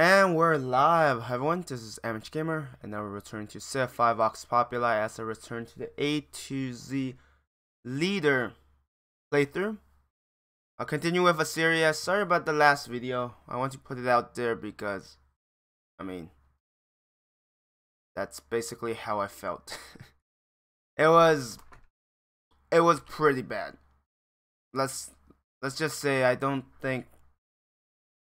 And we're live, hi everyone, this is Amateur Gamer, and now we're returning to Civ 5 Vox Populi as I return to the A to Z leader playthrough. I'll continue with Assyria. Sorry about the last video, I want to put it out there because, I mean, that's basically how I felt. It was pretty bad. Let's just say I don't think,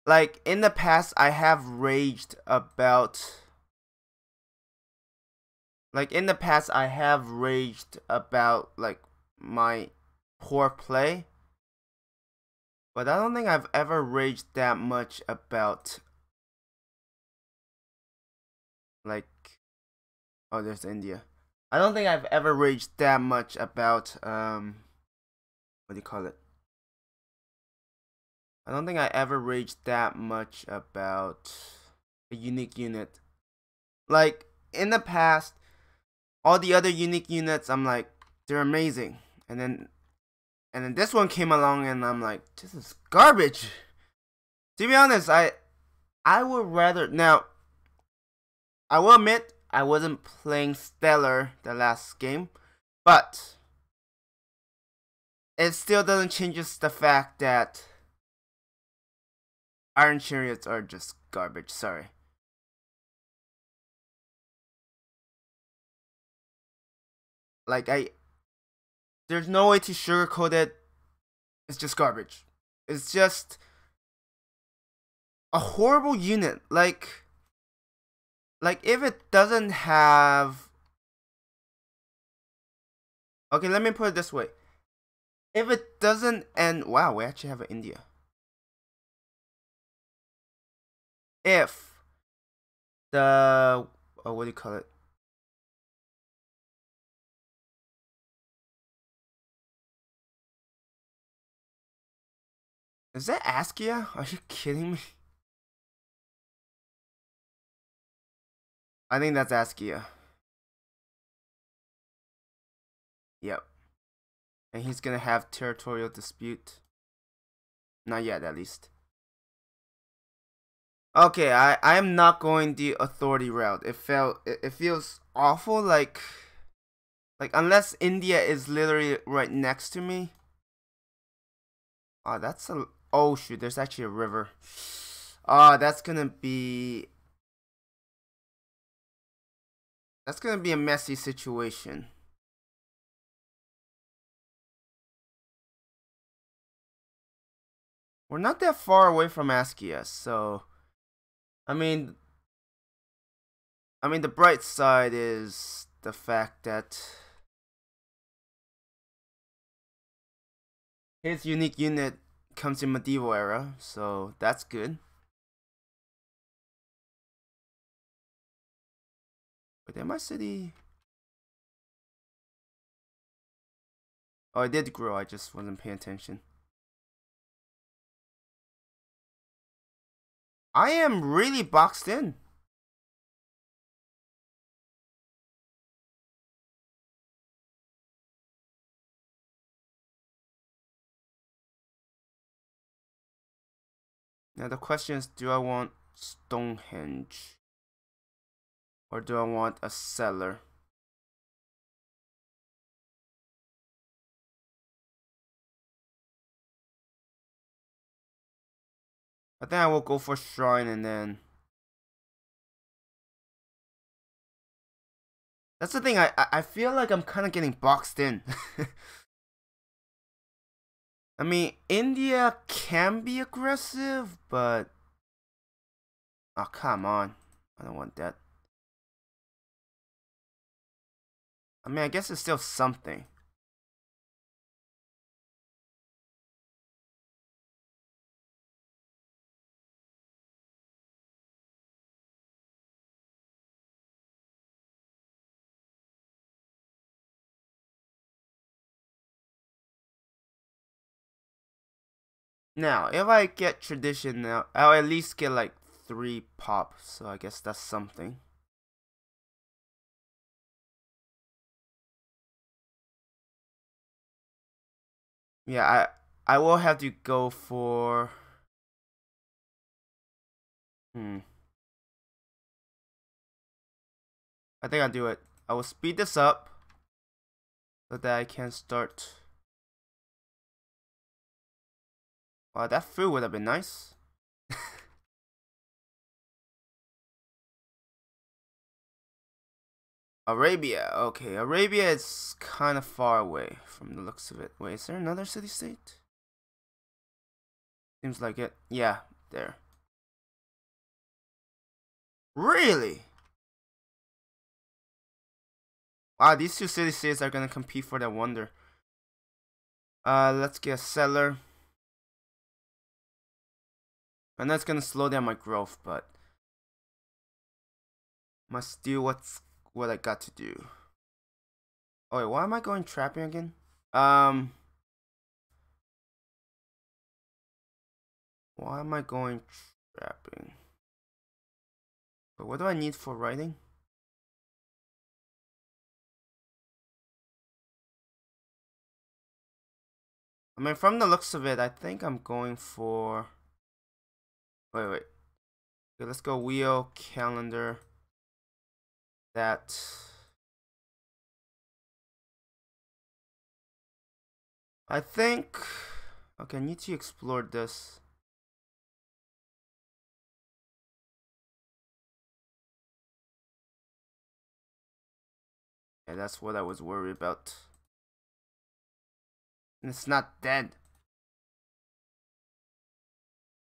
like, in the past, I have raged about, like, my poor play. But I don't think I've ever raged that much about, like, oh, there's India. I don't think I've ever raged that much about, what do you call it? I don't think I ever raged that much about a unique unit. Like, in the past, all the other unique units, I'm like, they're amazing. And then this one came along and I'm like, this is garbage. To be honest, I would rather, now, I will admit, I wasn't playing stellar the last game, but it still doesn't change the fact that Iron Chariots are just garbage, sorry. Like, there's no way to sugarcoat it. It's just garbage. It's just a horrible unit. Like if it doesn't have, okay, let me put it this way. If it doesn't end, wow, we actually have an India. If the, oh, what do you call it? Is that Askia? Are you kidding me? I think that's Askia. Yep. And he's gonna have territorial dispute. Not yet, at least. Okay, I am not going the authority route. It feels awful, like unless India is literally right next to me. Oh, that's a, oh shoot, there's actually a river. Oh, that's gonna be a messy situation. We're not that far away from Askia, so I mean the bright side is the fact that his unique unit comes in medieval era, so that's good. But in my city, oh, it did grow, I just wasn't paying attention. I am really boxed in. Now the question is, do I want Stonehenge? Or do I want a cellar? I think I will go for shrine, and then that's the thing, I feel like I'm kind of getting boxed in. I mean, India can be aggressive, but oh, come on, I don't want that. I mean, I guess it's still something. Now, if I get tradition now, I'll at least get like 3 pop, so I guess that's something. Yeah, I will have to go for, I think I'll do it. I will speed this up so that I can start. Wow, that food would have been nice. Arabia. Okay, Arabia is kind of far away from the looks of it. Wait, is there another city-state? Seems like it. Yeah, there. Really? Wow, these two city-states are gonna compete for that wonder. Let's get a settler. And that's gonna slow down my growth, but must do what I got to do. Oh wait, why am I going trapping again? Why am I going trapping? But what do I need for writing? I mean, from the looks of it, I think I'm going for... Wait. Okay, let's go wheel, calendar. That. I think. Okay, I need to explore this. Yeah, that's what I was worried about. And it's not dead.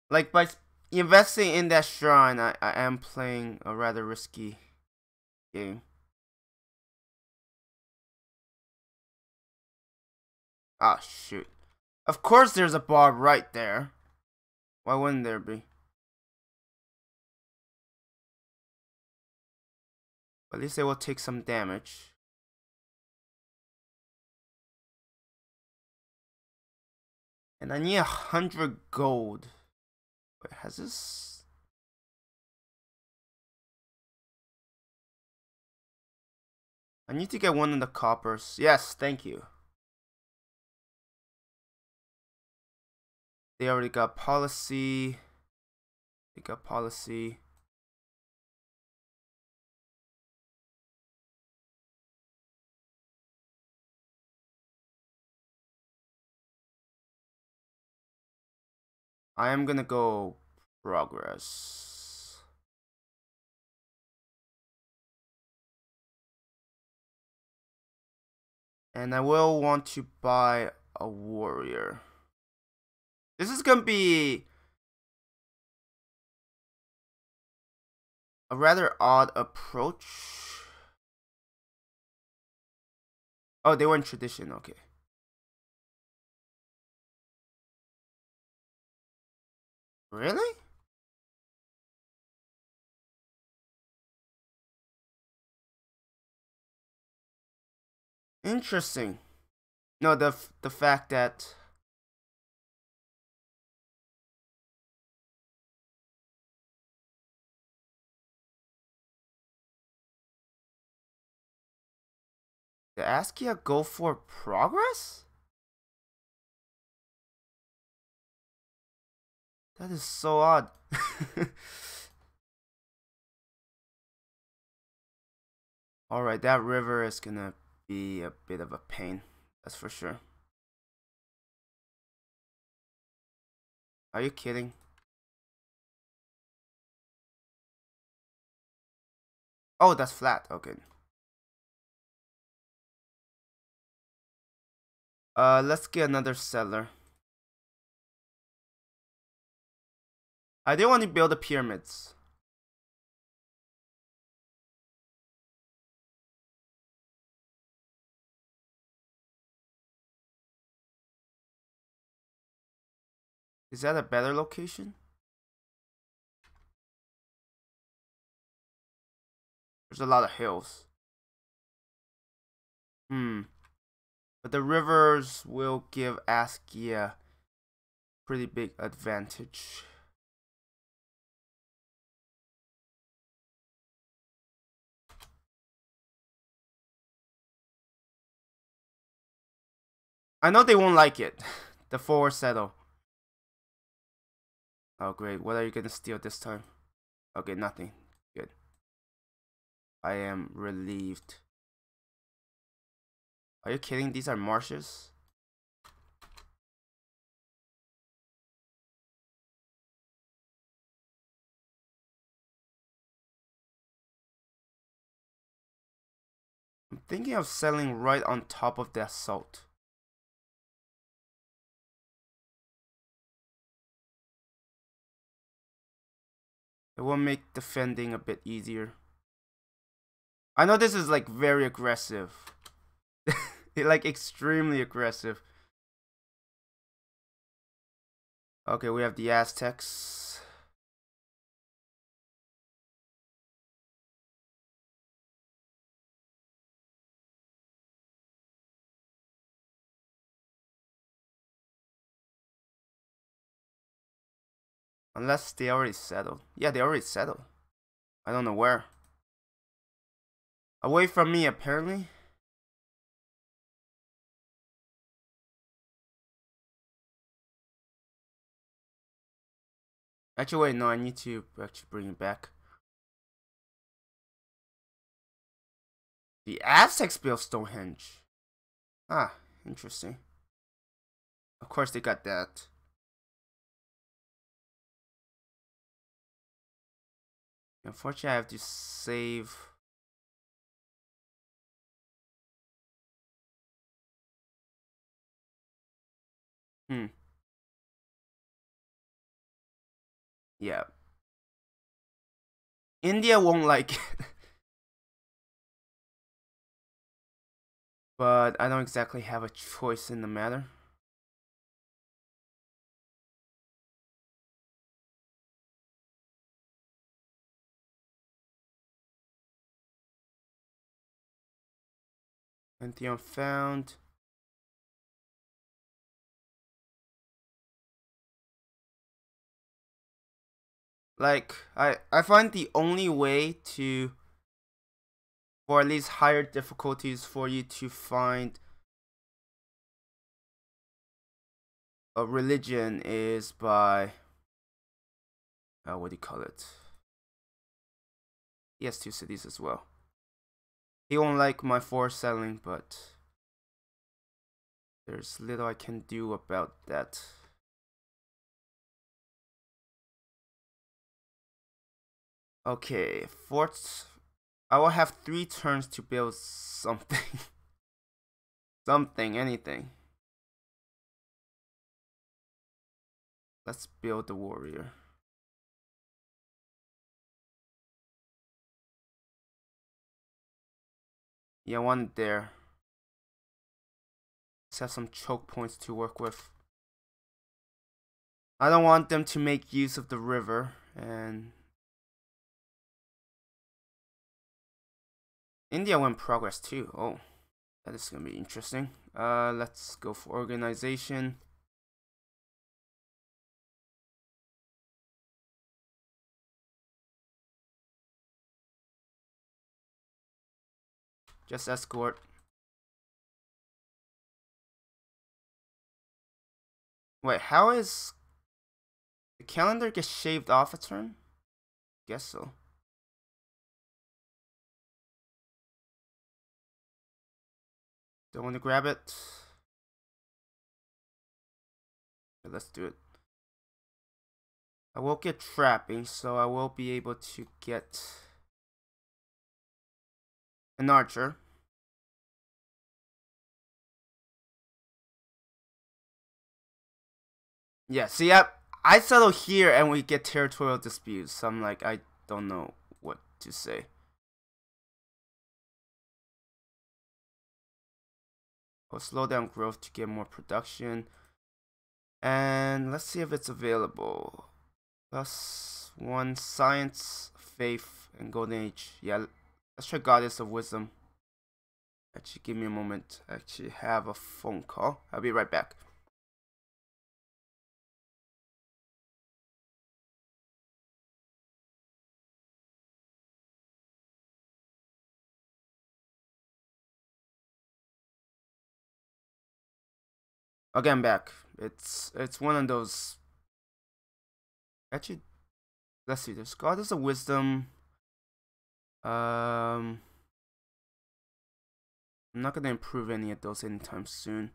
Like, by investing in that shrine, I am playing a rather risky game. Ah, shoot. Of course there's a bar right there. Why wouldn't there be? At least they will take some damage. And I need 100 gold. Wait, has this... I need to get one of the coppers. Yes, thank you. They already got policy. They got policy. I am gonna go progress. And I will want to buy a warrior. This is gonna be a rather odd approach. Oh, they were in tradition, okay. Really? Interesting. No, the fact that the Askia go for progress? That is so odd. All right, that river is gonna be a bit of a pain, that's for sure. Are you kidding? Oh, that's flat. Okay. Let's get another settler. I didn't want to build the pyramids. Is that a better location? There's a lot of hills. But the rivers will give Askia pretty big advantage. I know they won't like it. The forward settle. Oh great, what are you gonna steal this time? Okay, nothing. Good. I am relieved. Are you kidding? These are marshes? I'm thinking of settling right on top of the assault. It will make defending a bit easier. I know this is like very aggressive. Like extremely aggressive. Okay, we have the Aztecs. Unless they already settled. Yeah, they already settled. I don't know where. Away from me, apparently. Actually, wait, no, I need to actually bring it back. The Aztecs built Stonehenge. Ah, interesting. Of course they got that. Unfortunately, I have to save. Yeah. India won't like it. But I don't exactly have a choice in the matter. Pantheon found. Like, I find the only way to, or at least higher difficulties for you to find a religion is by, what do you call it? He has two cities as well. He won't like my forest settling, but there's little I can do about that. Okay, forts. I will have 3 turns to build something. Anything. Let's build the warrior. Yeah, one there. Let's have some choke points to work with. I don't want them to make use of the river, and India went progress too. Oh, that is gonna be interesting. Let's go for organization. Just escort. Wait, how is the calendar gets shaved off a turn? Guess so. Don't want to grab it. Okay, let's do it. I will get trapping, so I will be able to get an archer. Yeah, see, I settle here and we get territorial disputes. So I'm like, I don't know what to say. I'll slow down growth to get more production. And let's see if it's available. +1 science, faith, and golden age. Yeah. Let's try Goddess of Wisdom. Actually, give me a moment. I actually have a phone call. I'll be right back. Okay, I'm back. It's one of those. Actually, let's see. There's Goddess of Wisdom. I'm not gonna improve any of those anytime soon.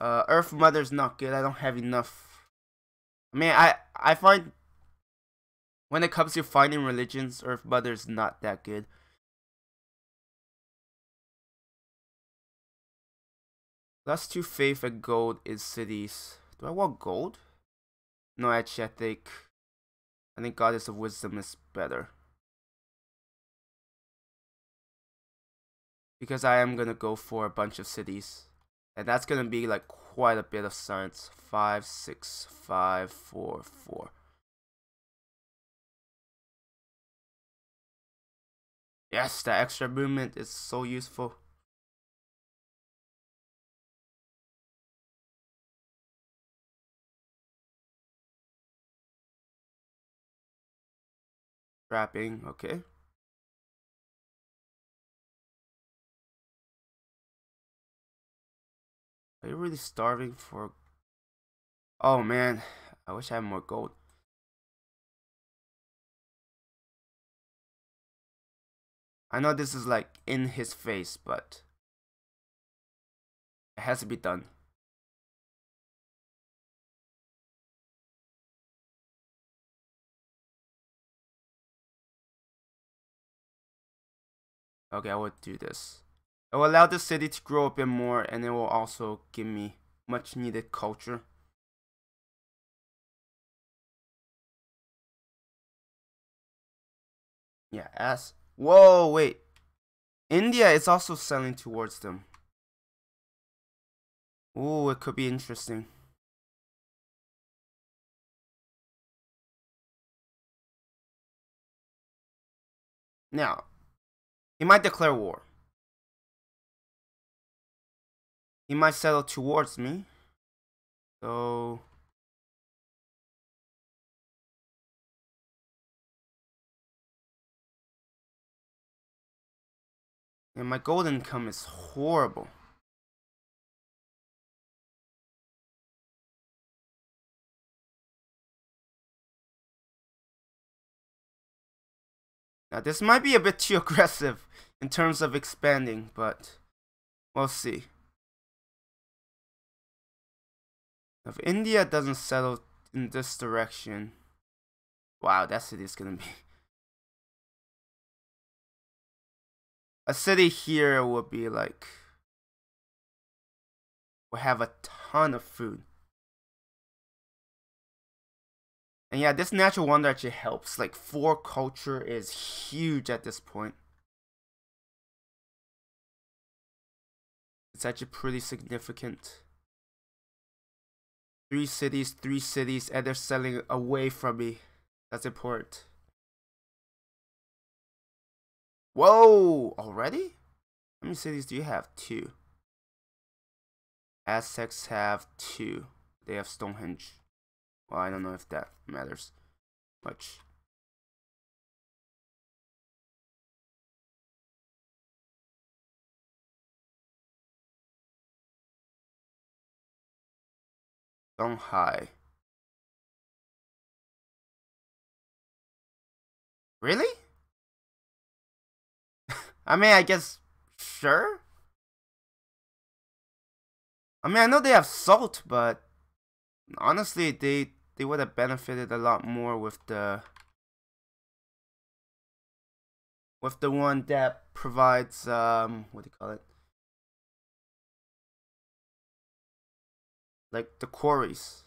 Earth Mother's not good. I don't have enough. I mean, I find when it comes to finding religions, Earth Mother's not that good. Plus 2 faith and gold is cities. Do I want gold? No, actually, I think Goddess of Wisdom is better. Because I am gonna go for a bunch of cities. And that's gonna be like quite a bit of science. 5, 6, 5, 4, 4. Yes, that extra movement is so useful. Trapping, okay. Are you really starving for... Oh man, I wish I had more gold. I know this is like in his face, but it has to be done. Okay, I will do this. It will allow the city to grow a bit more, and it will also give me much needed culture. Yeah, ass. Whoa, wait. India is also selling towards them. Ooh, it could be interesting. Now, he might declare war. He might settle towards me. So... and my gold income is horrible. Now this might be a bit too aggressive in terms of expanding, but we'll see. If India doesn't settle in this direction, wow, that city is gonna be... a city here would be like... would have a ton of food. And yeah, this natural wonder actually helps. Like, 4 culture is huge at this point. It's actually pretty significant. 3 cities, 3 cities, and they're selling away from me. That's important. Whoa! Already? How many cities do you have? 2. Aztecs have 2. They have Stonehenge. Well, I don't know if that matters much. Songhai. Really? I mean, I guess, sure. I mean, I know they have salt, but honestly, they would have benefited a lot more with the one that provides what do you call it? Like the quarries.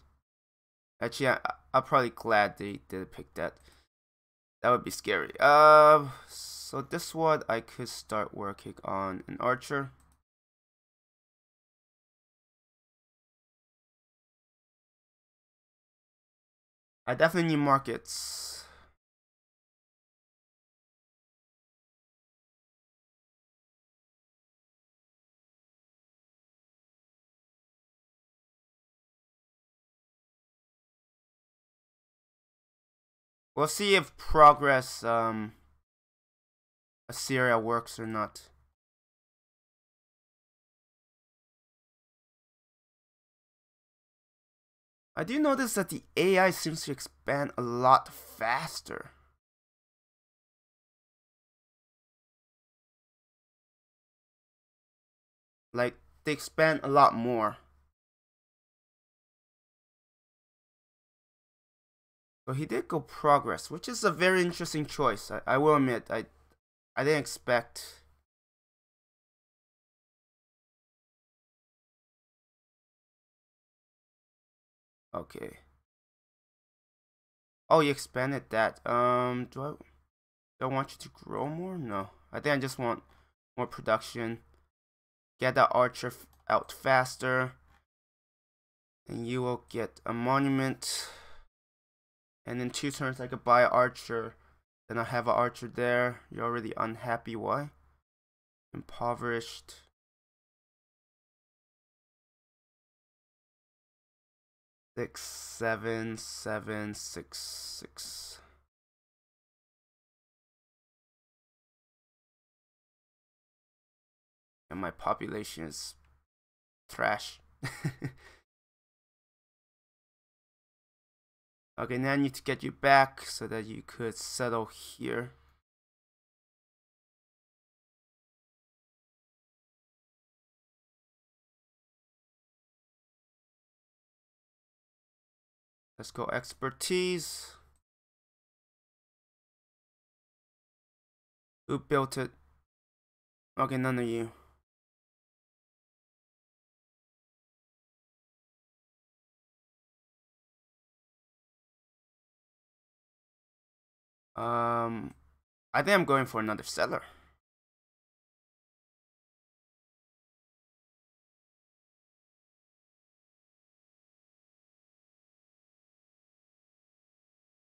Actually, I'm probably glad they didn't pick that. That would be scary. So this one I could start working on an archer. I definitely need markets. We'll see if progress Assyria works or not. I do notice that the AI seems to expand a lot faster. Like, they expand a lot more. So he did go progress, which is a very interesting choice. I will admit, I didn't expect. Okay. Oh, you expanded that. Do I want you to grow more? No. I think I just want more production. Get that archer out faster. And you will get a monument. And in 2 turns I could buy an archer. Then I have an archer there. You're already unhappy. Why? Impoverished. Six, seven, seven, six, six. And my population is trash. Okay, now I need to get you back so that you could settle here. Let's go expertise. Who built it? Okay, none of you. I think I'm going for another settler.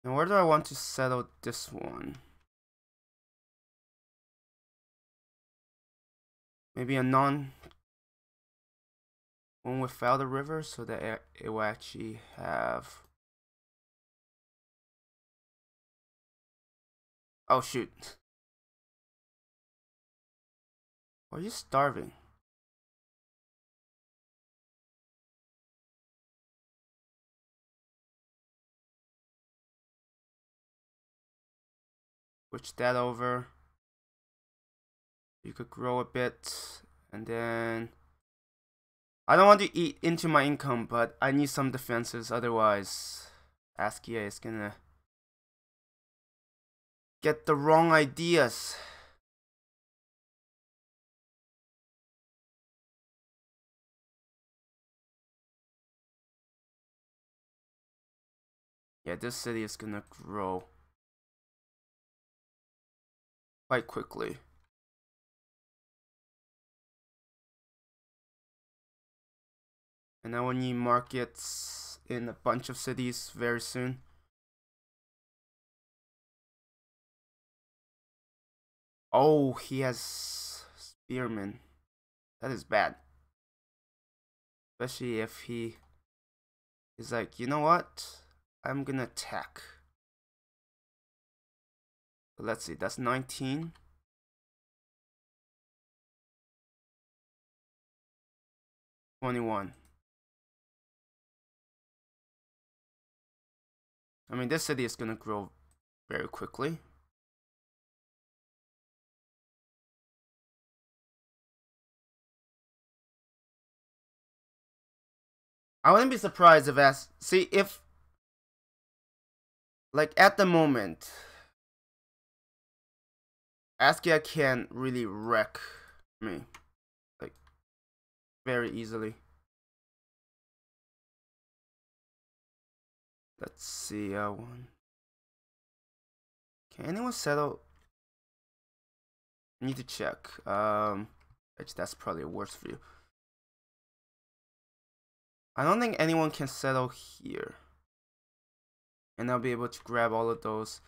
Now where do I want to settle this one? Maybe a one without a river so that it will actually have. Oh shoot. Are you starving? Switch that over. You could grow a bit, and then I don't want to eat into my income, but I need some defenses, otherwise Askia is gonna get the wrong ideas. Yeah, this city is gonna grow quite quickly. And I will need markets in a bunch of cities very soon. Oh, he has spearmen. That is bad. Especially if he is like, you know what? I'm gonna attack. But let's see, that's 19. '21. I mean, this city is gonna grow very quickly. I wouldn't be surprised if like at the moment, Askia can really wreck me, like, very easily. Let's see, one. Can anyone settle? I need to check. That's probably worse for you. I don't think anyone can settle here. And I'll be able to grab all of those.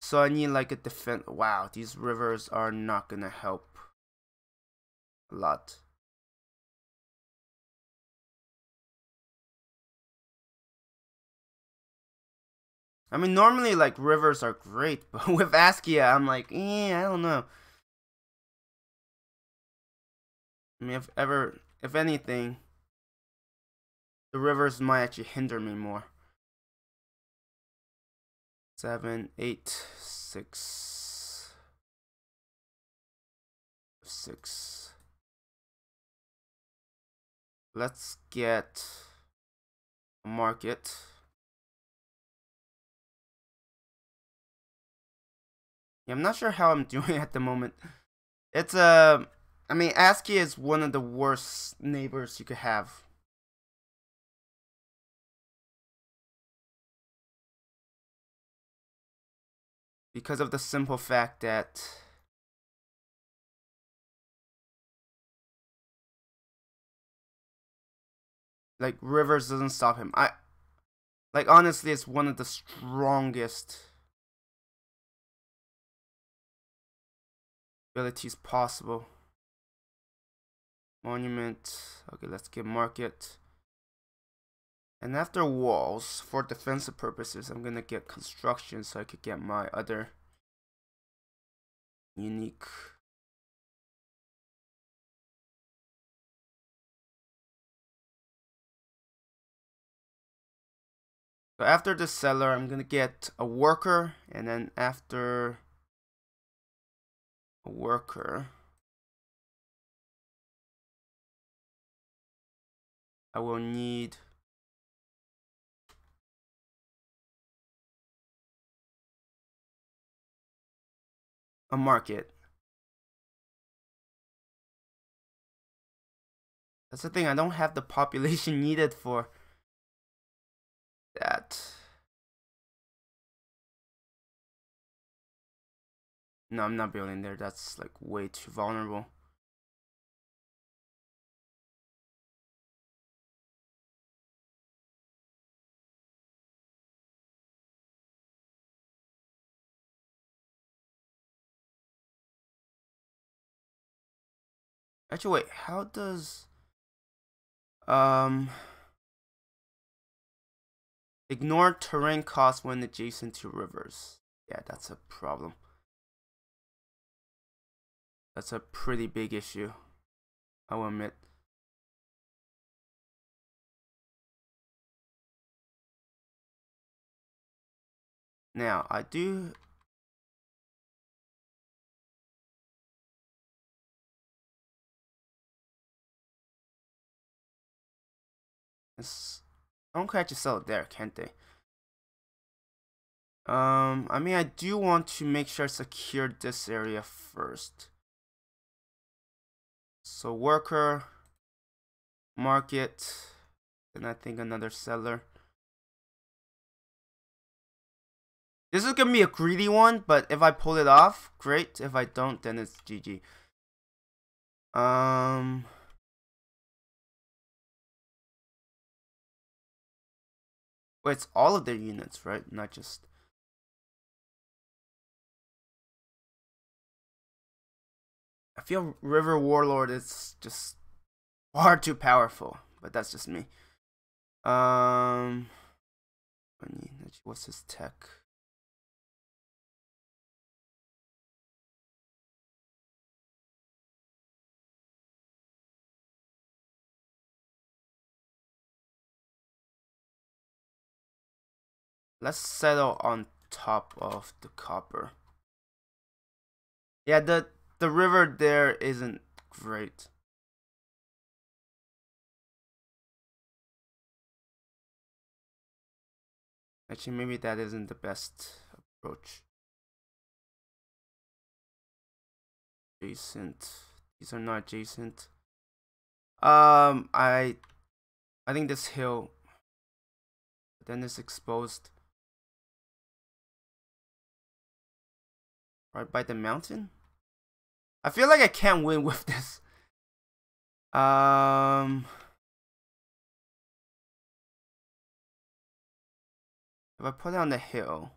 So I need like a defense. Wow, these rivers are not gonna help a lot. I mean, normally like rivers are great, but with Askia, I'm like, I don't know. I mean, if anything, the rivers might actually hinder me more. 7, 8, 6, 6. Let's get a market. Yeah, I'm not sure how I'm doing at the moment. It's a... I mean, Askia is one of the worst neighbors you could have. Because of the simple fact that... like, rivers doesn't stop him. Like, honestly, it's one of the strongest abilities possible. Monument. Okay, let's get market. And after walls, for defensive purposes, I'm gonna get construction so I could get my other unique. So after the settler, I'm gonna get a worker, and then after a worker, I will need a market. That's the thing, I don't have the population needed for that. No, I'm not building there. That's like way too vulnerable. Actually, wait, how does ignore terrain costs when adjacent to rivers? Yeah, that's a problem. That's a pretty big issue, I will admit. Now, I do... I don't catch a sell it there, can't they? I mean, I do want to make sure I secure this area first. So worker, market, and I think another seller. This is gonna be a greedy one, but if I pull it off, great. If I don't, then it's GG. Well, it's all of their units, right? Not just... I feel River Warlord is just far too powerful, but that's just me. What's his tech? Let's settle on top of the copper. Yeah, the river there isn't great. Actually, maybe that isn't the best approach. Adjacent. These are not adjacent. I think this hill then is exposed. Right by the mountain? I feel like I can't win with this. If I put it on the hill,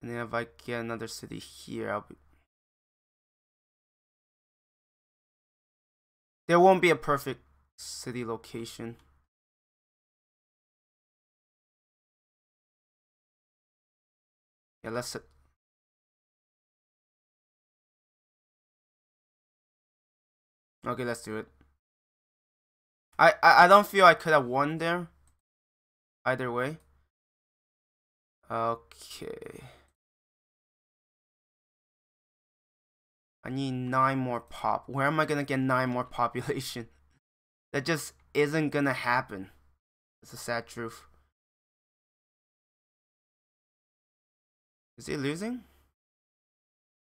and then if I get another city here, I'll be... there won't be a perfect city location. Yeah, let's... okay, let's do it. I don't feel I could have won there. Either way. Okay. I need 9 more pop. Where am I gonna get 9 more population? That just isn't gonna happen. That's the sad truth. Is he losing?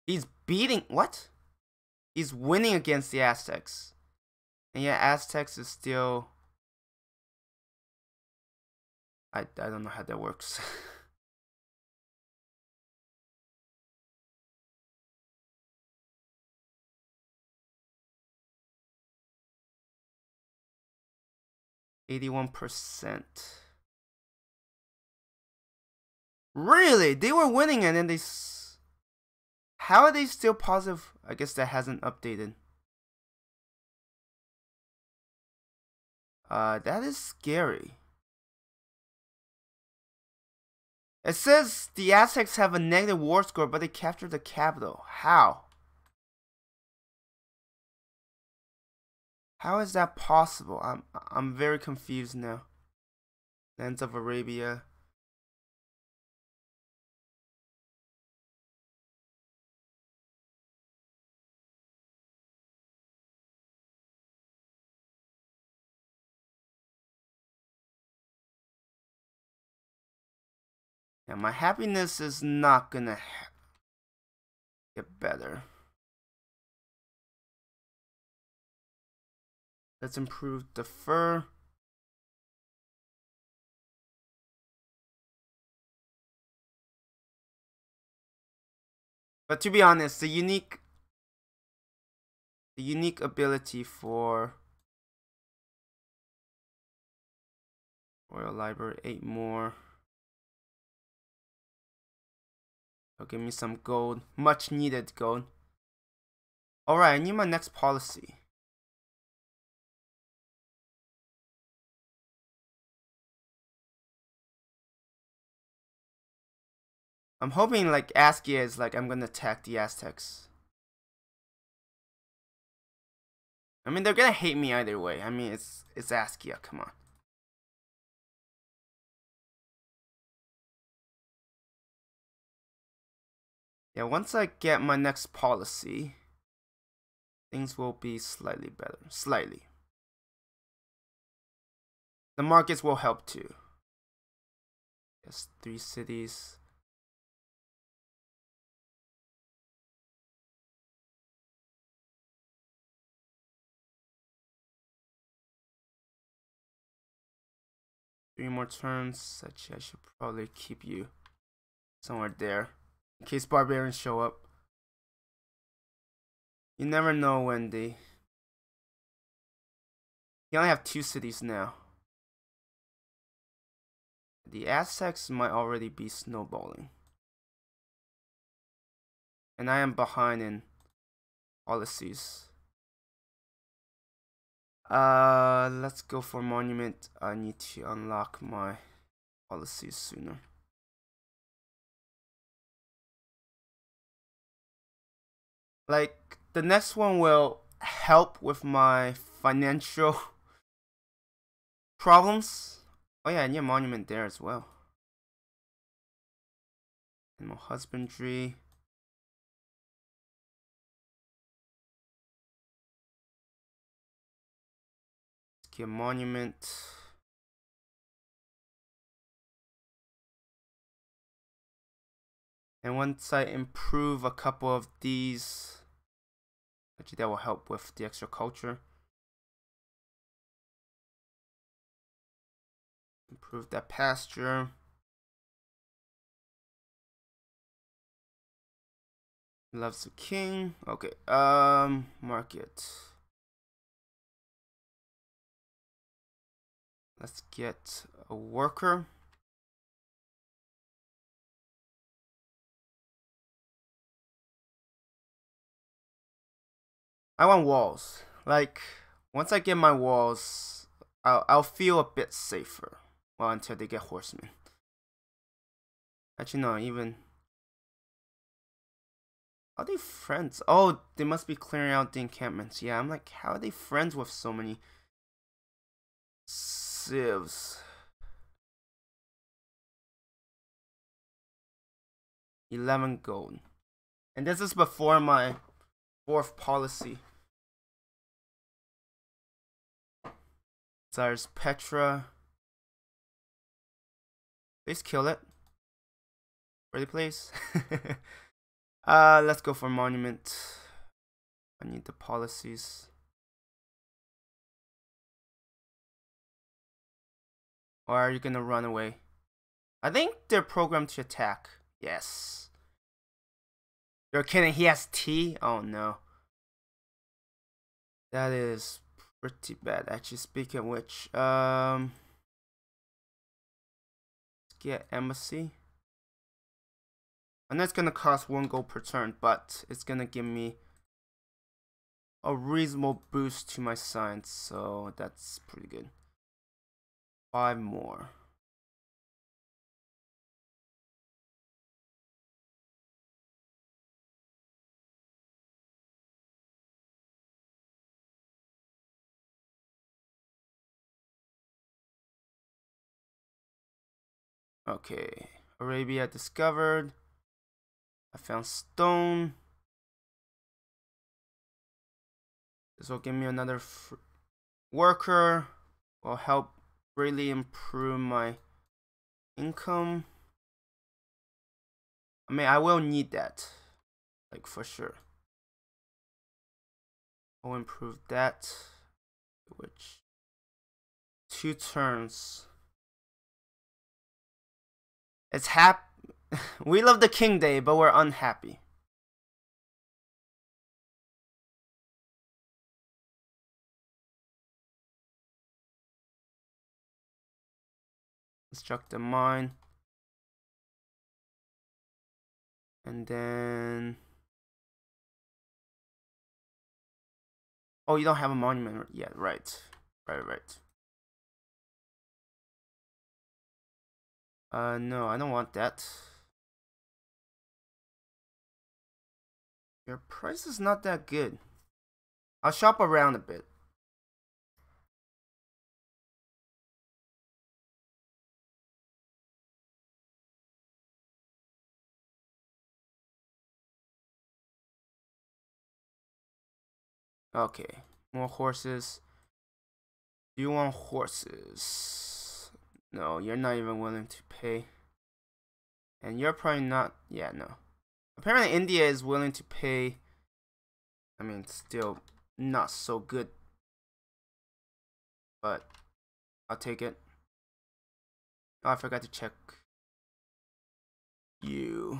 He's beating... What? He's winning against the Aztecs. And yet Aztecs is still... I don't know how that works. 81%. Really? They were winning and then they... How are they still positive? I guess that hasn't updated. That is scary. It says the Aztecs have a negative war score, but they captured the capital. How? How is that possible? I'm very confused now. Lands of Arabia. And my happiness is not gonna get better. Let's improve the fur. But to be honest, the unique ability for Royal Library, 8 more. So give me some gold, much needed gold. Alright, I need my next policy. I'm hoping like Askia is like, I'm gonna attack the Aztecs. I mean, they're gonna hate me either way. I mean, it's Askia, come on. Yeah, once I get my next policy, things will be slightly better. Slightly. The markets will help too. Yes, 3 cities. Three more turns, such I should probably keep you somewhere there. In case barbarians show up. You never know, Wendy. You only have 2 cities now. The Aztecs might already be snowballing. And I am behind in policies. Let's go for monument. I need to unlock my policies sooner. Like, the next one will help with my financial problems. Oh yeah, I need a monument there as well. And more husbandry. Let's get a monument. And once I improve a couple of these, actually that will help with the extra culture. Improve that pasture. Loves the king. Okay, market. Let's get a worker. I want walls. Like, once I get my walls, I'll feel a bit safer. Well, until they get horsemen. Actually, no, even... Are they friends? Oh, they must be clearing out the encampments. Yeah, I'm like, how are they friends with so many... civs? 11 gold. And this is before my... 4th policy. There's Petra. Please kill it. Really, please. Let's go for monument. I need the policies. Or are you gonna run away? I think they're programmed to attack. Yes. You're kidding, he has T? Oh no. That is pretty bad, actually. Speaking of which, let's get embassy. And that's gonna cost 1 gold per turn, but it's gonna give me a reasonable boost to my science, so that's pretty good. 5 more. Okay, Arabia discovered. I found stone. This will give me another worker. Will help really improve my income. I mean, I will need that, like for sure. I'll improve that, which 2 turns. It's we love the King Day, but we're unhappy. Construct the mine. And then... oh, you don't have a monument yet, right. Right. No, I don't want that. Your price is not that good. I'll shop around a bit. Okay, more horses. Do you want horses? No, you're not even willing to pay. And you're probably not... yeah, no. Apparently India is willing to pay. I mean, it's still not so good. But I'll take it. Oh, I forgot to check you.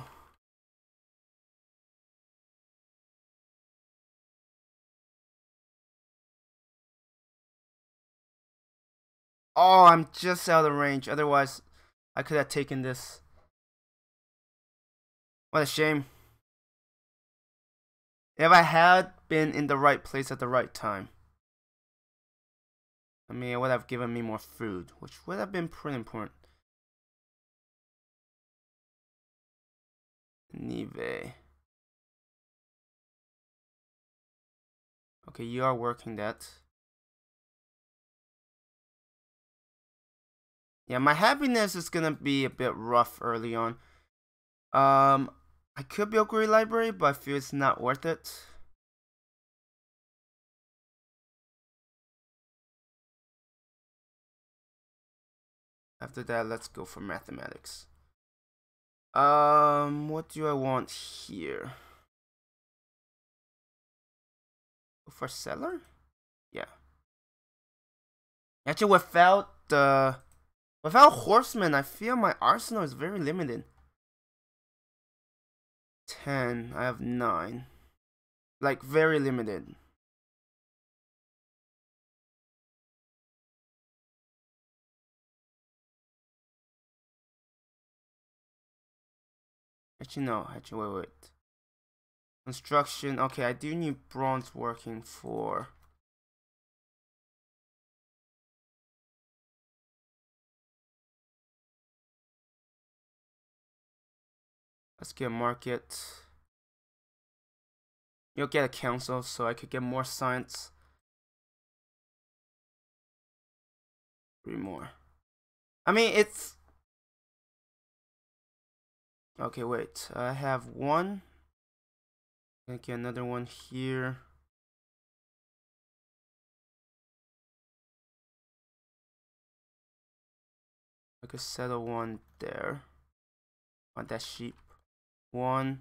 Oh, I'm just out of range. Otherwise, I could have taken this. What a shame. If I had been in the right place at the right time. I mean, it would have given me more food, which would have been pretty important. Nive. Okay, you are working that. Yeah, my happiness is gonna be a bit rough early on. I could build Great Library, but I feel it's not worth it. After that, let's go for mathematics. What do I want here? Go for seller? Yeah. Actually, without the... without horsemen, I feel my arsenal is very limited. 10, I have 9. Like, very limited. Actually, no. Actually, wait. Construction. Okay, I do need bronze working for... let's get a market. You'll get a council, so I could get more science. 3 more. I mean, it's... okay, wait. I have 1. I'm gonna get another one here. I could settle one there. Want that sheep. One.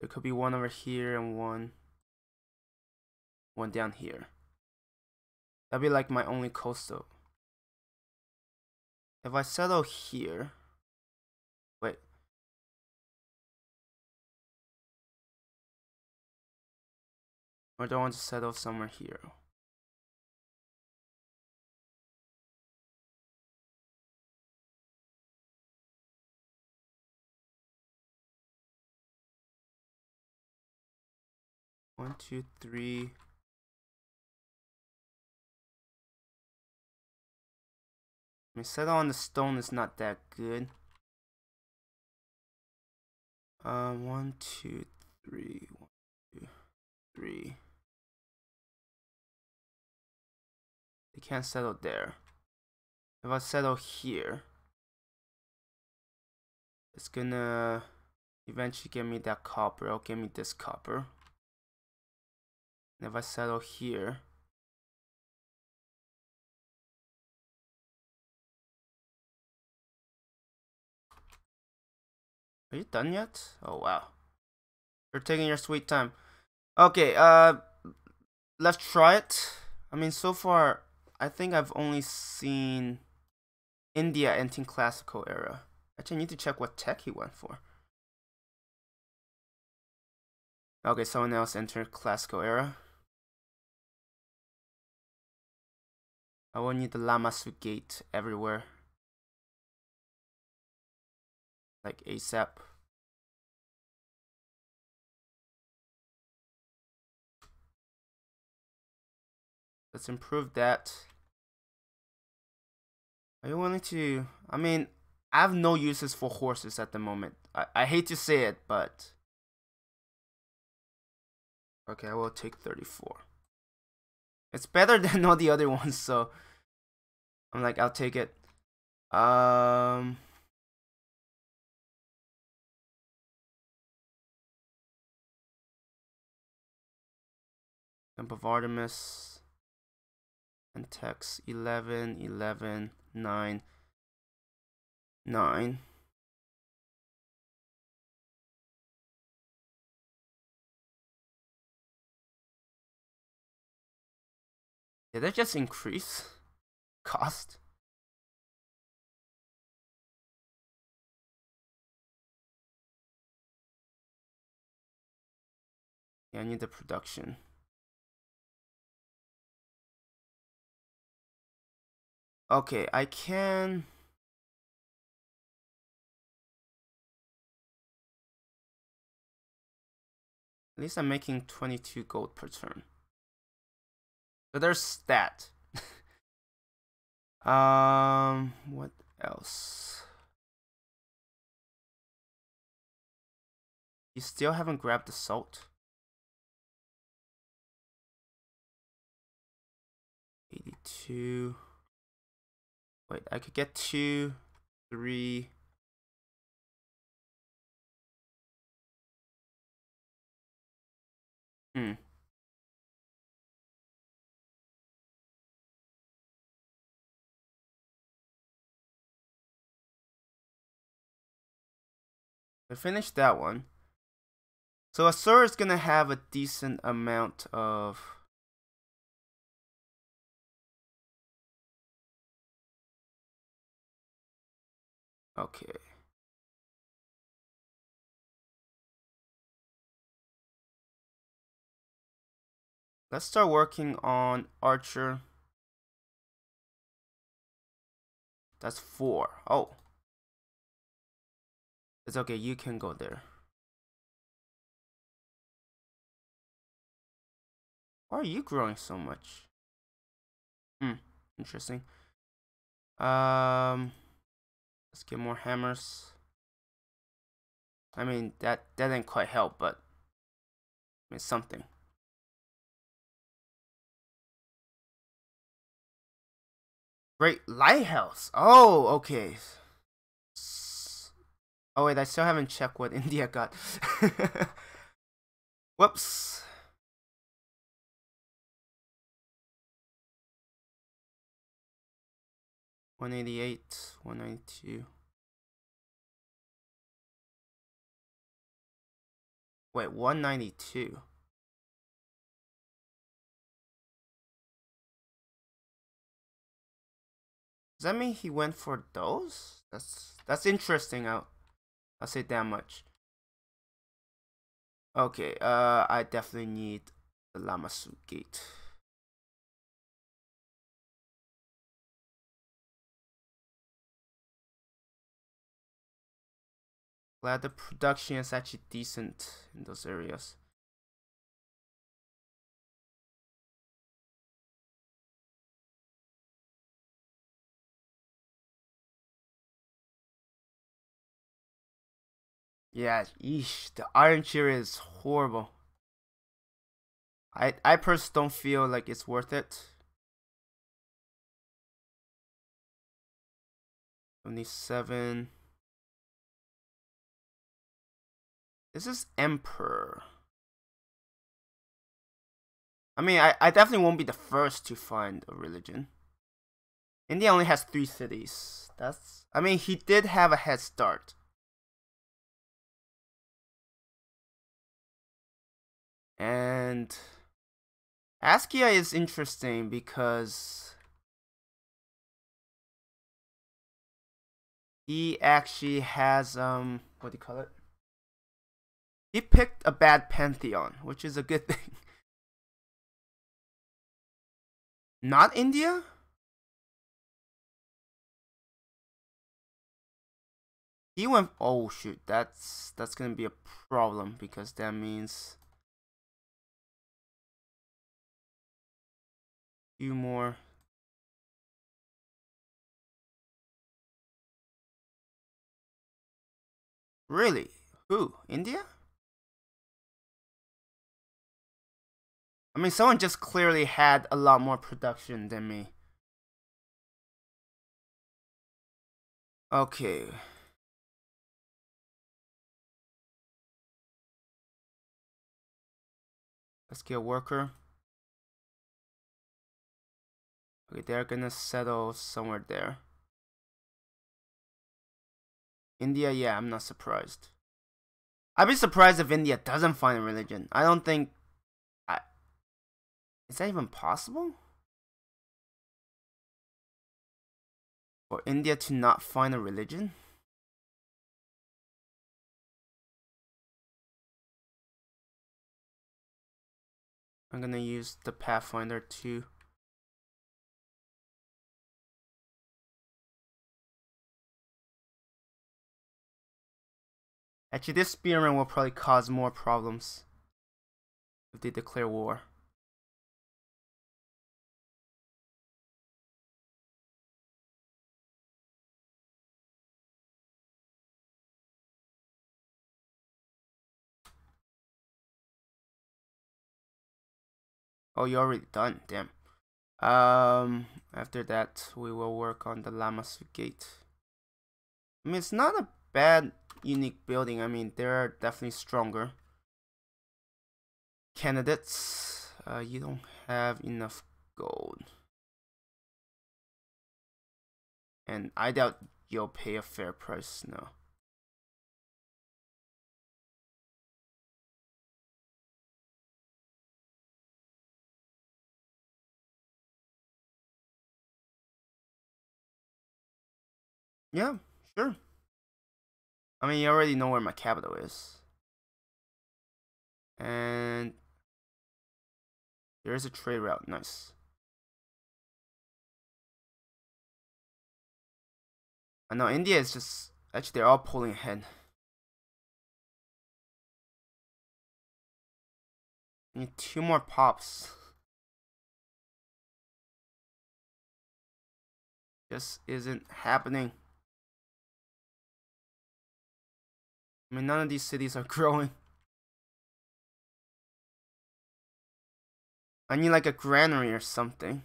There could be one over here and one down here. That'd be like my only coastal. If I settle here, wait. Or do I want to settle somewhere here? One, two, three. I mean, settle on the stone is not that good. 1, 2, 3, 1, 2, 3. They can't settle there. If I settle here, it's gonna eventually give me that copper. It'll give me this copper. And if I settle here, are you done yet? Oh wow, you're taking your sweet time. Okay, let's try it. I mean, so far, I think I've only seen India in classical era. Actually, I need to check what tech he went for. Okay, someone else entered classical era. I will need the Lamassu gate everywhere. Like ASAP. Let's improve that. Are you willing to? I mean, I have no uses for horses at the moment. I hate to say it, but okay, I will take 34. It's better than all the other ones, so I'm like, I'll take it. Temple of Artemis and text 11, 11, 9, 9. Did that just increase cost? Yeah, I need the production. Okay, I can. At least I'm making 22 gold per turn. So there's that. What else? You still haven't grabbed the salt? 82. Wait, I could get 2, 3. I finished that one. So Assyria is gonna have a decent amount of. Okay. Let's start working on Archer. That's 4. Oh. It's okay, you can go there. Why are you growing so much? Interesting. Let's get more hammers. I mean, that didn't quite help, but I mean, something. Great Lighthouse. Oh, okay. Oh wait, I still haven't checked what India got. Whoops. 188, 192. Wait, 192. Does that mean he went for those? That's interesting. I'll say that much. Okay, I definitely need the Lamassu gate. Glad the production is actually decent in those areas. Yeah, eesh, the iron shear is horrible. I personally don't feel like it's worth it. Only 7. This is Emperor. I mean, I definitely won't be the first to find a religion. India only has 3 cities. That's, I mean, he did have a head start. And Askia is interesting because he actually has what do you call it? He picked a bad pantheon, which is a good thing. Not India? He went, oh shoot, that's gonna be a problem because that means few more. Really? Who? India? I mean, someone just clearly had a lot more production than me. Okay. Let's get a worker. Okay, they're gonna settle somewhere there. India, yeah, I'm not surprised. I'd be surprised if India doesn't find a religion. I don't think... Is that even possible? For India to not find a religion? I'm gonna use the Pathfinder to... Actually, this spearman will probably cause more problems if they declare war. Oh, you're already done, damn. After that, we will work on the Lamassu Gate. I mean, it's not a bad... unique building. I mean, there are definitely stronger candidates. You don't have enough gold, and I doubt you'll pay a fair price now. Yeah, sure. I mean, you already know where my capital is. And there is a trade route, nice. I know India is just, actually they're all pulling ahead. I need 2 more pops. Just isn't happening. I mean, none of these cities are growing. I need like a granary or something.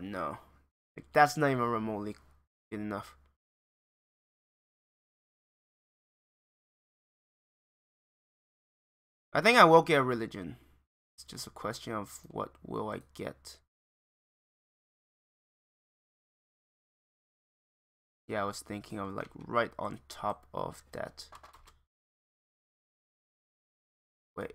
No. Like, that's not even remotely good enough. I think I will get a religion. It's just a question of what will I get. Yeah, I was thinking of like right on top of that. Wait.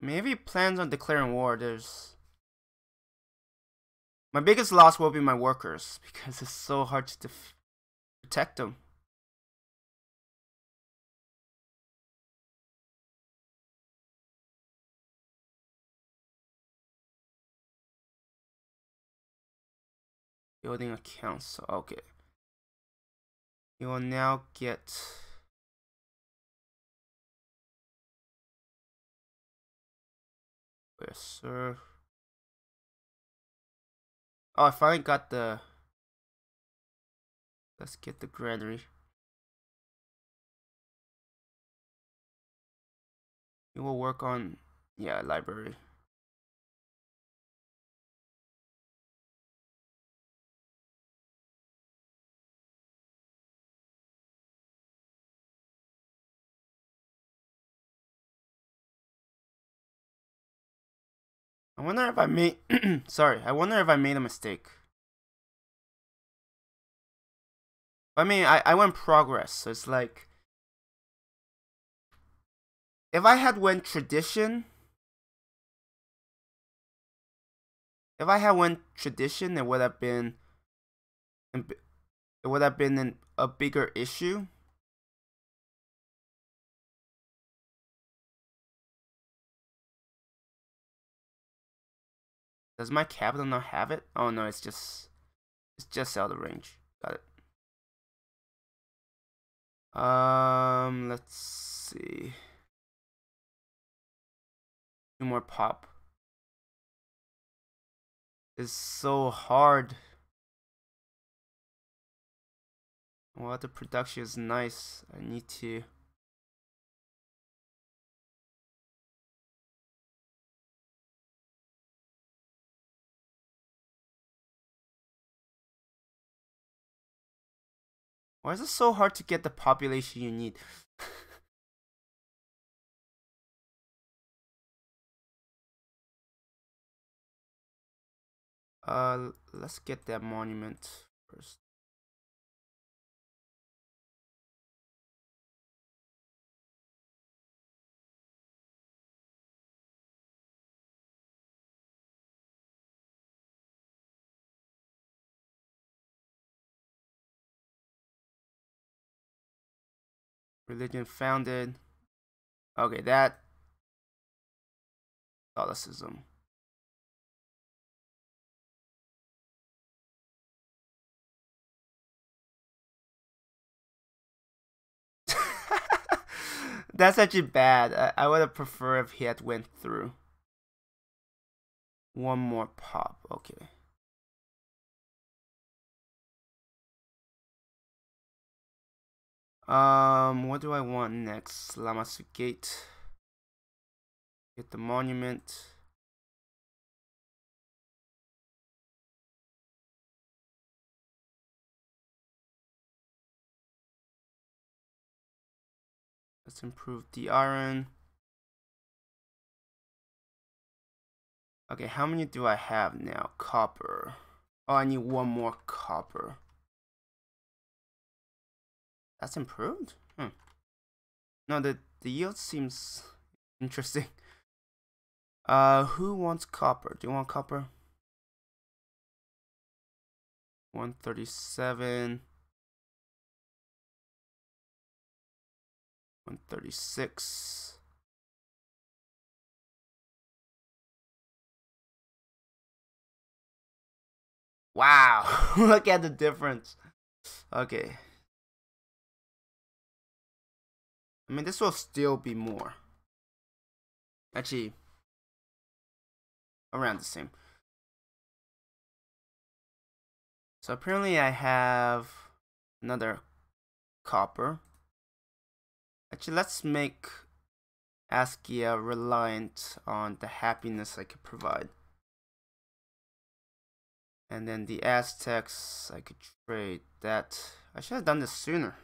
Maybe plans on declaring war. There's my biggest loss will be my workers because it's so hard to protect them. Building a council. Okay. You will now get. Yes, sir. Oh, I finally got the. Let's get the granary. You will work on, yeah, library. I wonder if I made sorry, I wonder if I made a mistake. I mean, I went progress, so it's like if I had went tradition, if I had went tradition, it would have been a bigger issue. Does my capital not have it? Oh no, it's just out of range. Got it. Let's see. Two more pop. It's so hard. Well, the production is nice. I need to. Why is it so hard to get the population you need? Let's get that monument first. Religion founded. Okay, that. Catholicism. That's actually bad. I would have preferred if he had went through. One more pop. Okay. What do I want next? Lamassu Gate. Get the monument. Let's improve the iron. Okay, how many do I have now? Copper. Oh, I need one more copper. That's improved? Hmm. No, the yield seems interesting. Who wants copper? Do you want copper? 137. 136. Wow! Look at the difference. Okay. I mean, this will still be more. Actually, around the same. So apparently I have another copper. Actually, let's make Askia reliant on the happiness I could provide. And then the Aztecs, I could trade that. I should have done this sooner.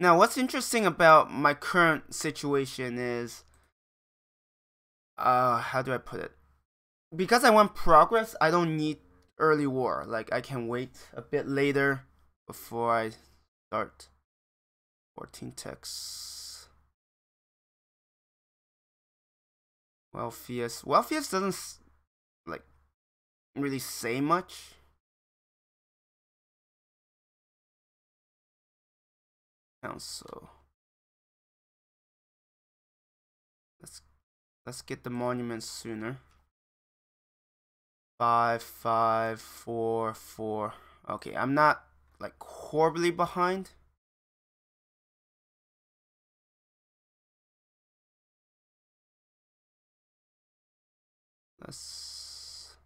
Now, what's interesting about my current situation is, how do I put it? Because I want progress, I don't need early war. Like, I can wait a bit later before I start. 14 techs. Wealthiest. Wealthiest doesn't, like, really say much. Council. Let's get the monuments sooner. 5, 5, 4, 4. Okay, I'm not like horribly behind. Let's.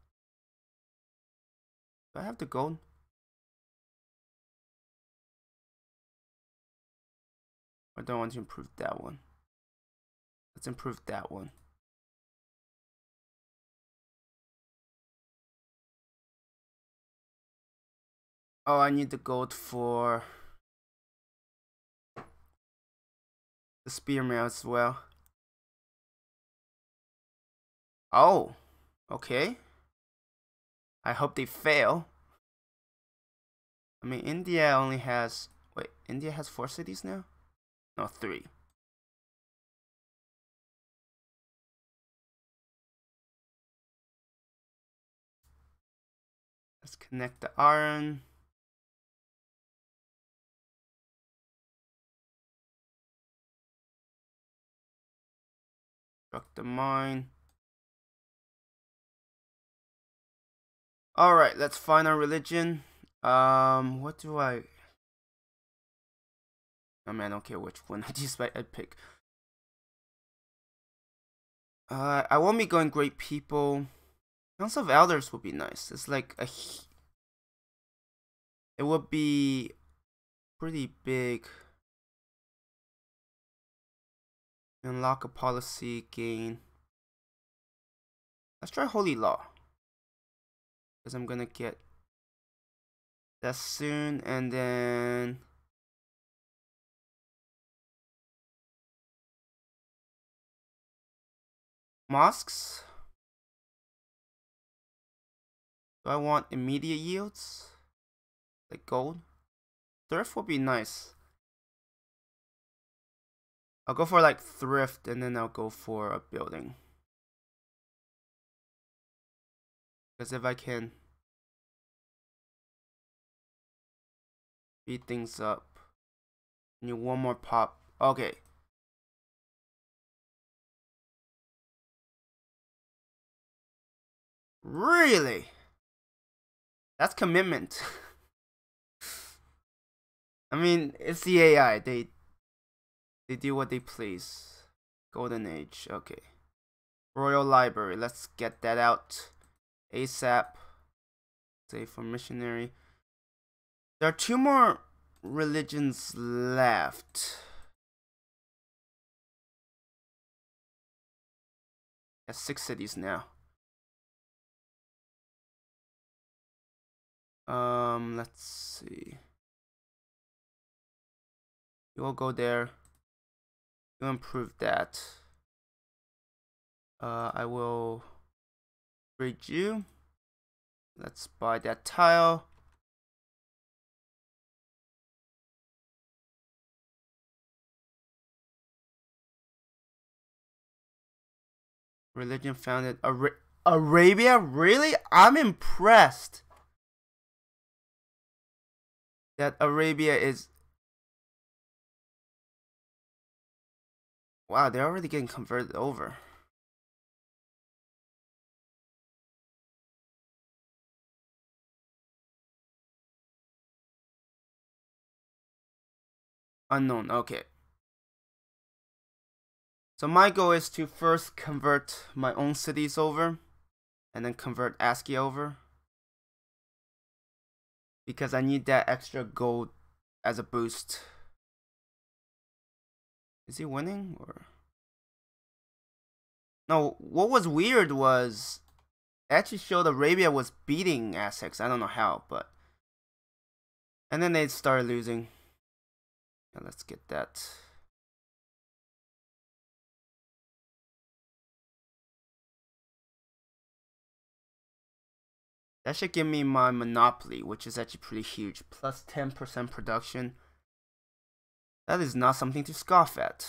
Do I have the gold? I don't want to improve that one. Let's improve that one. Oh, I need the gold for the spearman as well. Oh, okay. I hope they fail. I mean, India only has, wait, India has 4 cities now? No, 3. Let's connect the iron. Construct the mine. All right, let's find our religion. What do I? I mean, I don't care which one I just might pick. I won't be going great people. Council of Elders would be nice. It's like a. It would be pretty big. Unlock a policy gain. Let's try Holy Law, because I'm gonna get that soon, and then mosques. Do I want immediate yields like gold? Thrift would be nice. I'll go for like thrift, and then I'll go for a building. Because if I can speed things up, I need one more pop. Okay. Really? That's commitment. I mean, it's the AI. They do what they please. Golden Age, okay. Royal Library, let's get that out ASAP. Save for missionary. There are 2 more religions left. That's 6 cities now. Let's see. We'll go there. You'll improve that. I will grade you. Let's buy that tile. Religion founded Arabia? Really? I'm impressed that Arabia is. Wow, they're already getting converted over. Unknown, okay. So my goal is to first convert my own cities over, and then convert Askia over, because I need that extra gold as a boost. Is he winning or no? What was weird was actually showed Arabia was beating Aztecs. I don't know how, but... And then they started losing. Now let's get that. That should give me my monopoly, which is actually pretty huge. Plus 10% production. That is not something to scoff at.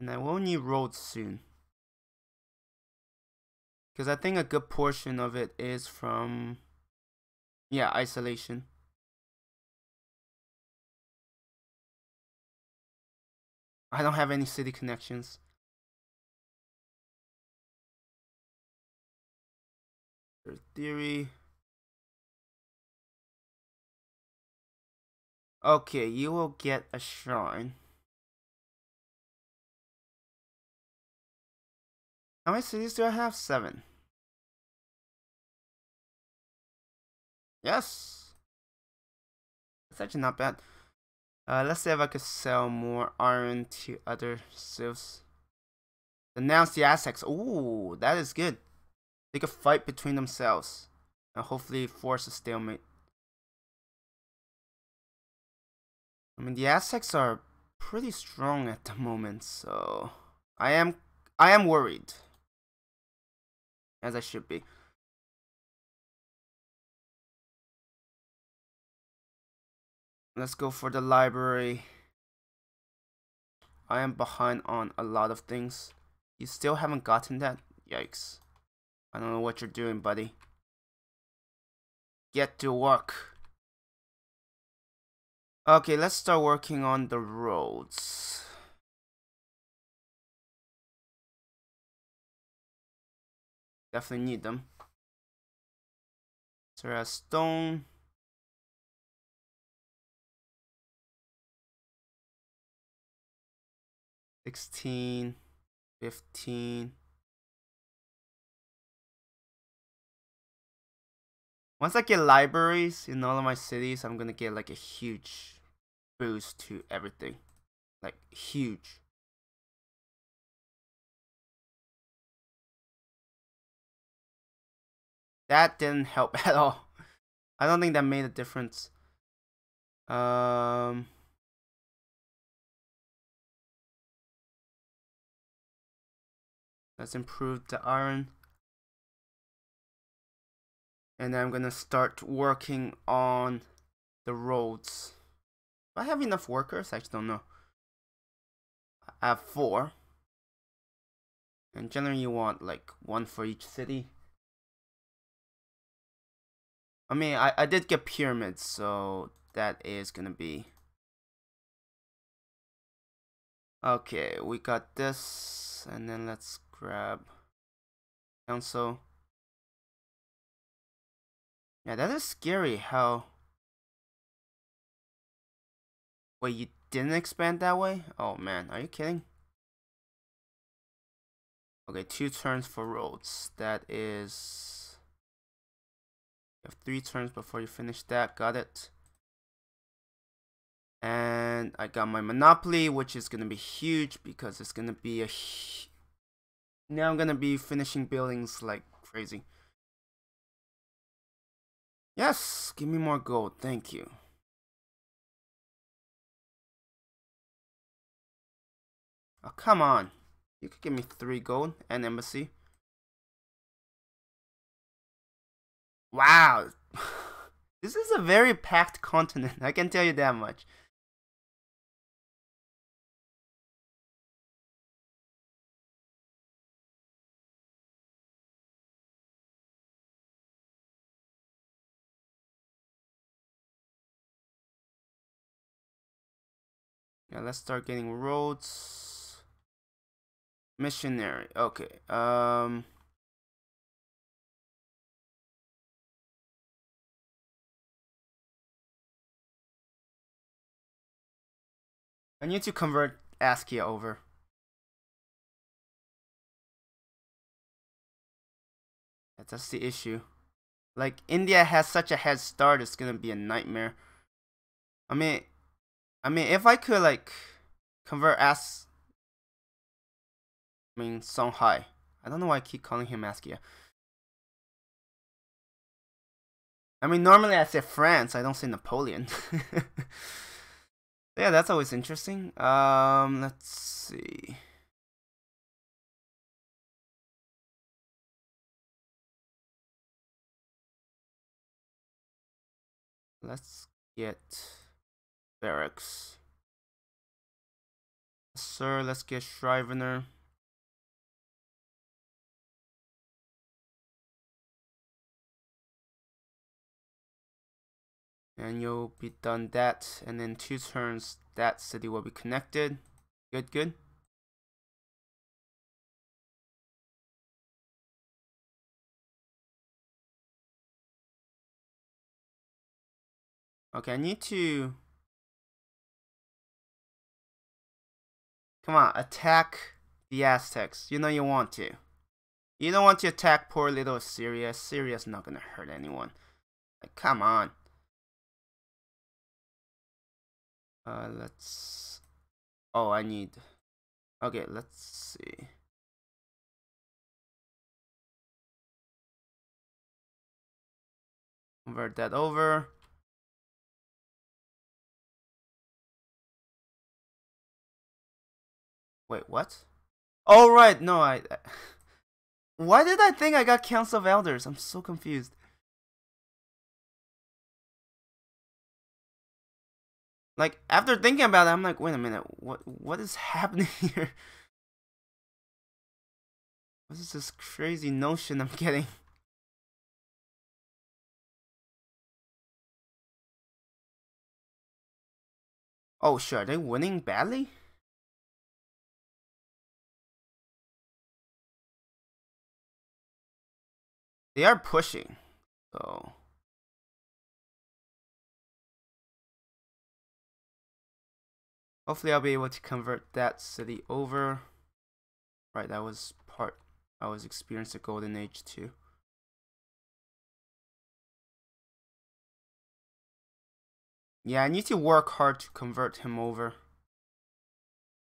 And I will need roads soon. Because I think a good portion of it is from... yeah, isolation. I don't have any city connections. Theory. Okay, you will get a shrine. How many cities do I have? 7. Yes! That's actually not bad. Let's see if I could sell more iron to other civs. Denounce the Aztecs. Ooh, that is good. They could fight between themselves and hopefully force a stalemate. I mean, the Aztecs are pretty strong at the moment, so I am worried. As I should be. Let's go for the library. I am behind on a lot of things. You still haven't gotten that? Yikes. I don't know what you're doing, buddy. Get to work. Okay, let's start working on the roads. Definitely need them. So we have stone. $16, $15. Once I get libraries in all of my cities, I'm gonna get like a huge boost to everything. Like, huge. That didn't help at all. I don't think that made a difference. Let's improve the iron. And I'm gonna start working on the roads. Do I have enough workers? I just don't know. I have 4. And generally you want like 1 for each city. I mean, I did get pyramids, so that is gonna be... Okay, we got this, and then let's grab council. Yeah, that is scary how... Wait, you didn't expand that way? Oh man, are you kidding? Okay, 2 turns for roads. That is... You have 3 turns before you finish that, got it. And I got my monopoly, which is gonna be huge because it's gonna be a... Now I'm gonna be finishing buildings like crazy. Yes, give me more gold, thank you. Oh, come on. You could give me 3 gold and embassy. Wow. This is a very packed continent, I can tell you that much. Yeah, let's start getting roads. Missionary. Okay. I need to convert Askia over. That's the issue. Like, India has such a head start, it's gonna be a nightmare. I mean, if I could, like, convert I mean, Songhai. I don't know why I keep calling him Askia. I mean, normally I say France, I don't say Napoleon. Yeah, that's always interesting. Let's see. Let's get barracks. Sir, let's get Shrivener. And you'll be done that, and then 2 turns that city will be connected. Good, good. Okay, I need to... Come on, attack the Aztecs. You know you want to. You don't want to attack poor little Assyria. Assyria's not gonna hurt anyone. Like, come on. Let's... Oh, I need... Okay, let's see. Convert that over. Wait, what? Oh, right, no, I... Why did I think I got Council of Elders? I'm so confused. Like, after thinking about it, I'm like, wait a minute, what is happening here? What is this crazy notion I'm getting? Oh, sure, are they winning badly? They are pushing, so... Hopefully I'll be able to convert that city over. Right, that was part... I was experiencing the golden age too. Yeah, I need to work hard to convert him over.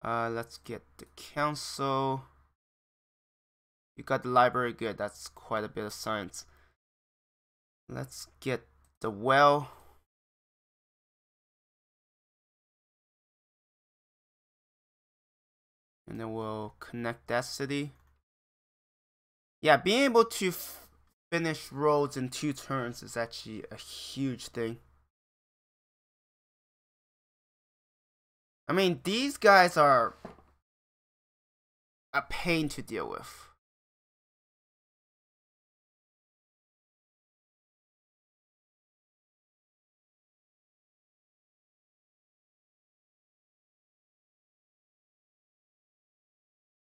Let's get the council. You got the library, good. That's quite a bit of science. Let's get the well. And then we'll connect that city. Yeah, being able to finish roads in 2 turns is actually a huge thing. I mean, these guys are a pain to deal with.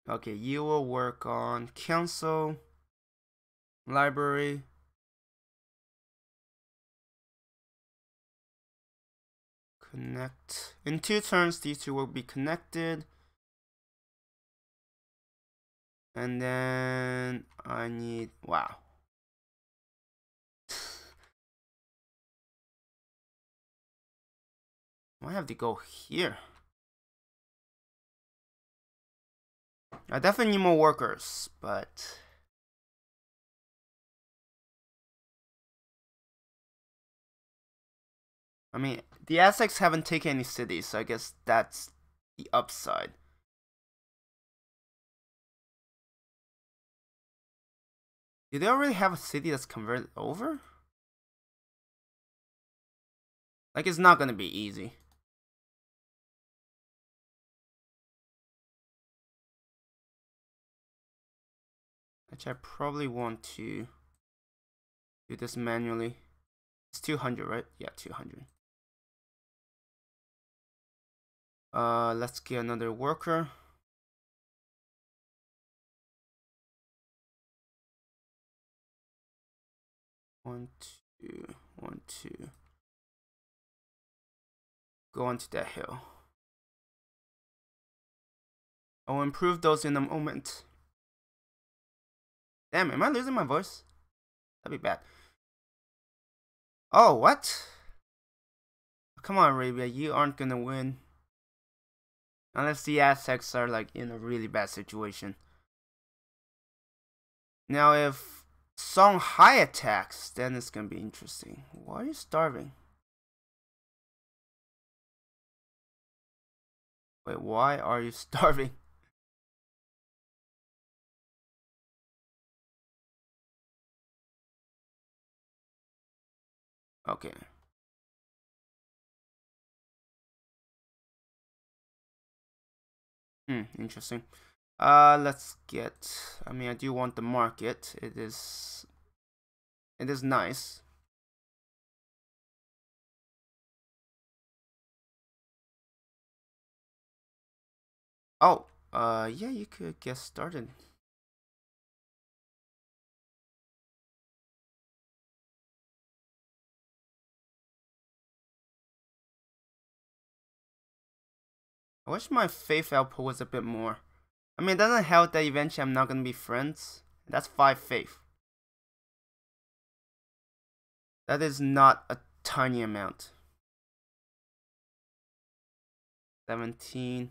Okay, you will work on council, library. Connect. In 2 turns, these two will be connected. And then I need... Wow. Why have to go here? I definitely need more workers, but... I mean, the Aztecs haven't taken any cities, so I guess that's the upside. Do they already have a city that's converted over? Like, it's not gonna be easy. I probably want to do this manually. It's 200, right? Yeah, 200. Let's get another worker. One, two, one, two. Go onto that hill. I'll improve those in a moment. Damn, am I losing my voice? That'd be bad. Oh, what? Come on, Arabia, you aren't gonna win. Unless the Aztecs are, like, in a really bad situation. Now, if Songhai attacks, then it's going to be interesting. Why are you starving? Wait, why are you starving? Okay. Interesting. Let's get, I mean, I do want the market. It is nice. Oh, yeah, you could get started. I wish my faith output was a bit more. I mean, it doesn't help that eventually I'm not gonna be friends. That's 5 faith. That is not a tiny amount. 17.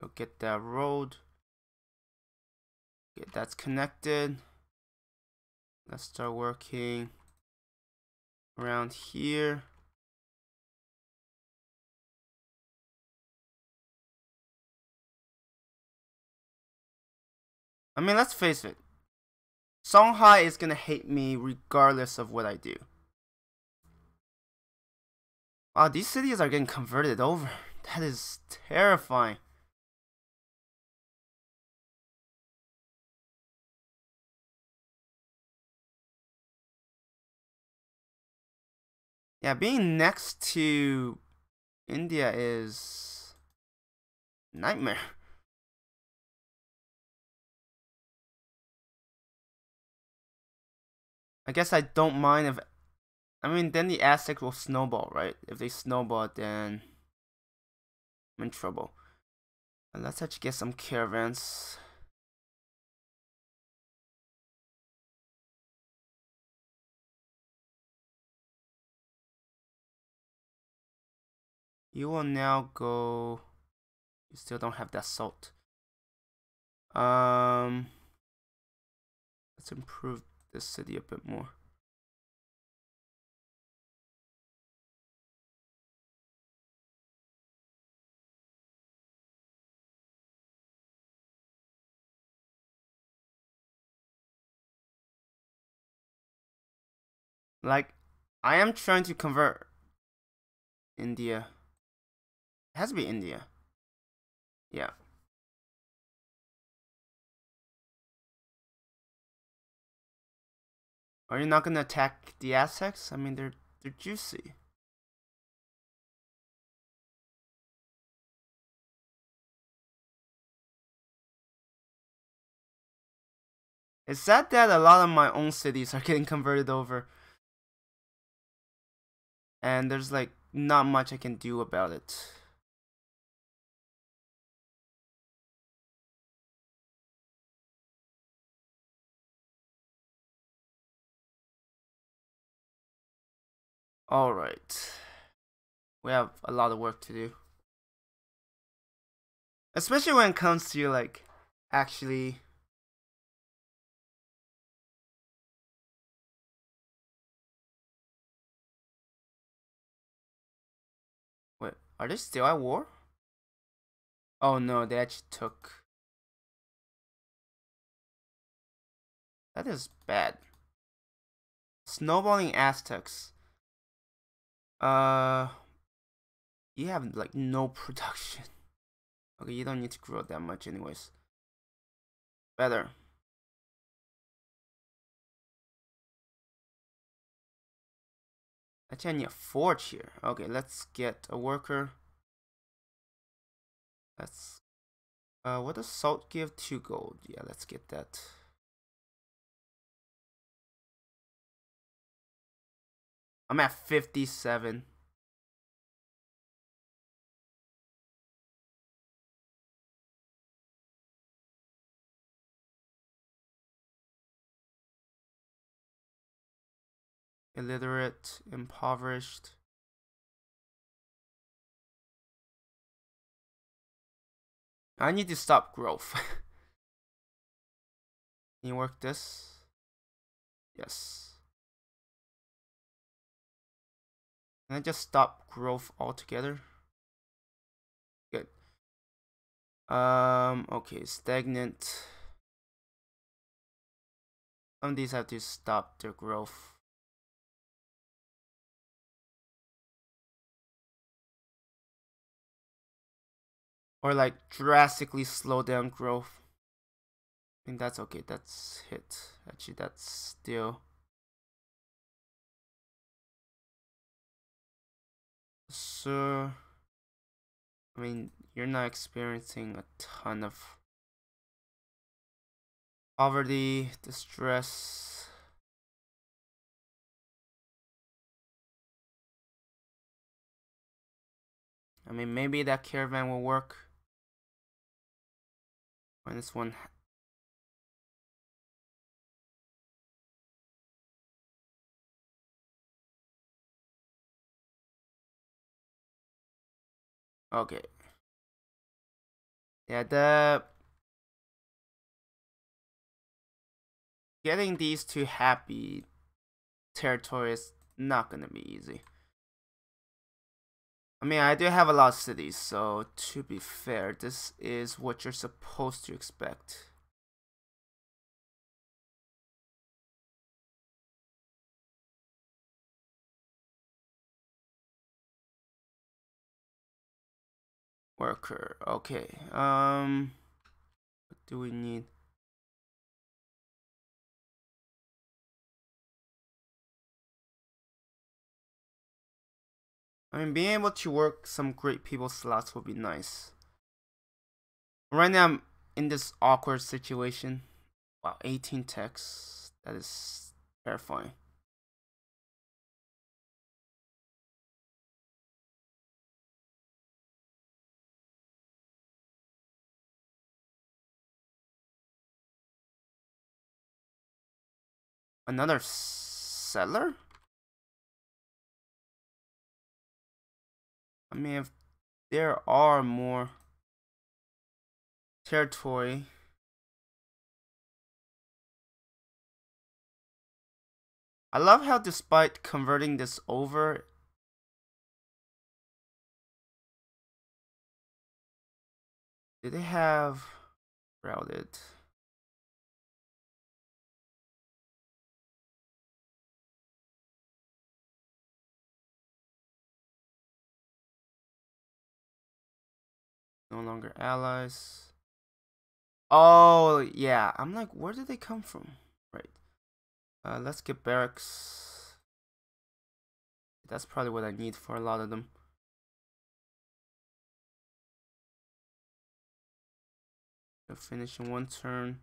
Go get that road. Okay, that's connected. Let's start working around here. I mean, let's face it. Songhai is gonna hate me regardless of what I do. Wow, these cities are getting converted over. That is terrifying. Yeah, being next to India is a nightmare. I guess I don't mind if, I mean, then the Aztecs will snowball, right? If they snowball, then I'm in trouble. And let's actually get some caravans. You will now go. You still don't have that salt. Let's improve this city a bit more. Like, I am trying to convert India. It has to be India. Yeah. Are you not gonna attack the Aztecs? I mean, they're juicy. It's sad that a lot of my own cities are getting converted over. And there's like not much I can do about it. All right, we have a lot of work to do, especially when it comes to like actually wait, are they still at war? Oh no, they actually took. That is bad. Snowballing Aztecs. You have like no production. Okay, you don't need to grow that much anyways. Better. Actually, I need a forge here. Okay, let's get a worker. Let's what does salt give? 2 gold. Yeah, let's get that. I'm at 57. illiterate, impoverished. I need to stop growth. Can you work this? Yes. Can I just stop growth altogether? Good. Okay, stagnant. Some of these have to stop their growth. Or like drastically slow down growth. I think that's okay. That's hit. Actually, that's still. So, I mean, you're not experiencing a ton of poverty, distress. I mean, maybe that caravan will work. When this one. Okay. Yeah, the getting these two happy territory is not gonna be easy. I mean, I do have a lot of cities, so to be fair, this is what you're supposed to expect. Worker, okay. What do we need? I mean, being able to work some great people slots would be nice. Right now, I'm in this awkward situation. Wow, 18 texts. That is terrifying. Another settler? I mean, if there are more territory, I love how despite converting this over, do they have routed? No longer allies. Oh, yeah. I'm like, where did they come from? Right. Let's get barracks. That's probably what I need for a lot of them. They'll finish in one turn.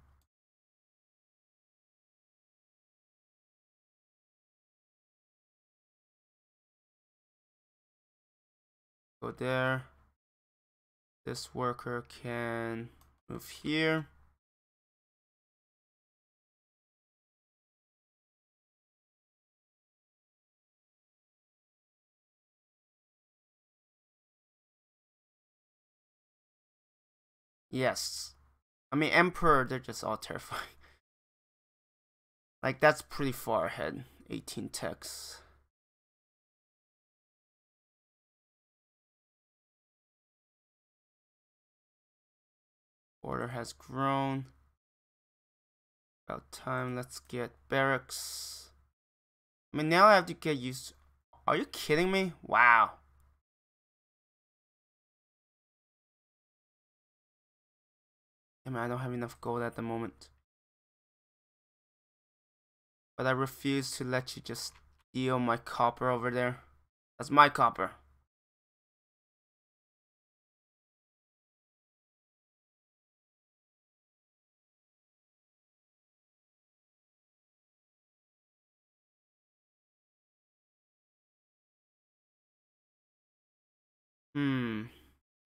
Go there. This worker can move here. Yes. I mean, Emperor, they're just all terrifying. Like, that's pretty far ahead. 18 techs. Order has grown. About time. Let's get barracks. I mean, now I have to get used to... Are you kidding me? Wow. I mean, I don't have enough gold at the moment. But I refuse to let you just steal my copper over there. That's my copper.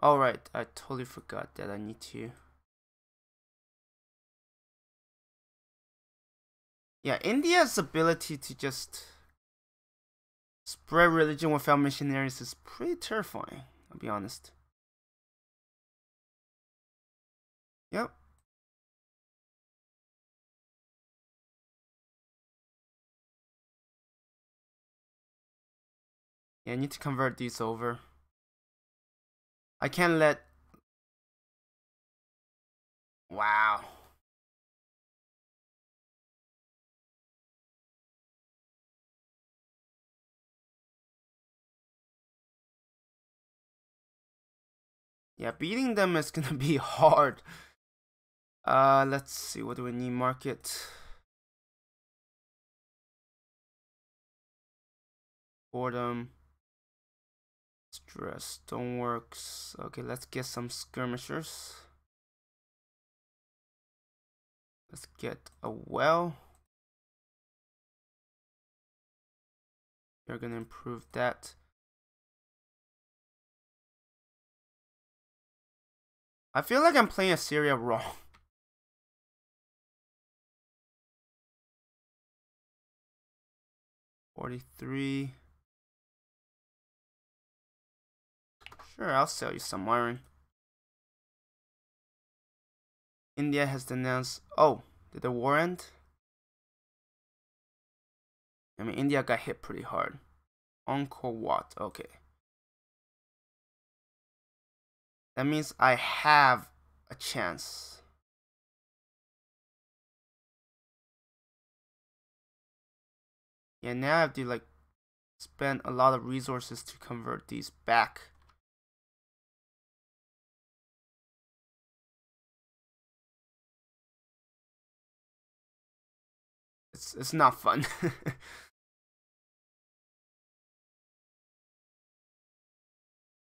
All right, I totally forgot that I need to. Yeah, India's ability to just Spread religion without missionaries is pretty terrifying, I'll be honest. Yep. Yeah, I need to convert these over. I can't let... Wow. Yeah, beating them is gonna be hard. Let's see, what do we need? Market. Boredom. Stress. Stoneworks. Okay, let's get some skirmishers. Let's get a well. We're gonna improve that. I feel like I'm playing Assyria wrong. $43. Sure, I'll sell you some iron. India has denounced. Oh, did the war end? I mean, India got hit pretty hard. Encore what? Okay. That means I have a chance. Yeah, now I have to like spend a lot of resources to convert these back. It's not fun.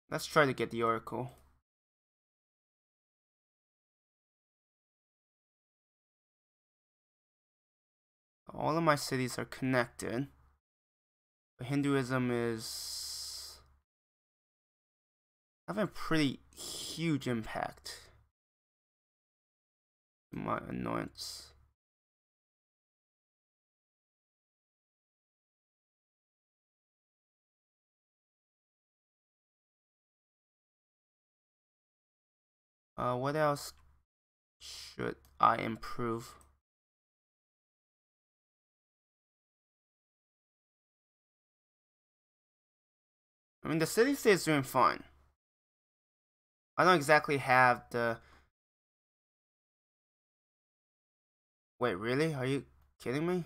Let's try to get the Oracle. All of my cities are connected, but Hinduism is having a pretty huge impact. My annoyance. What else should I improve? I mean, the city state is doing fine. I don't exactly have the... Wait, really? Are you kidding me?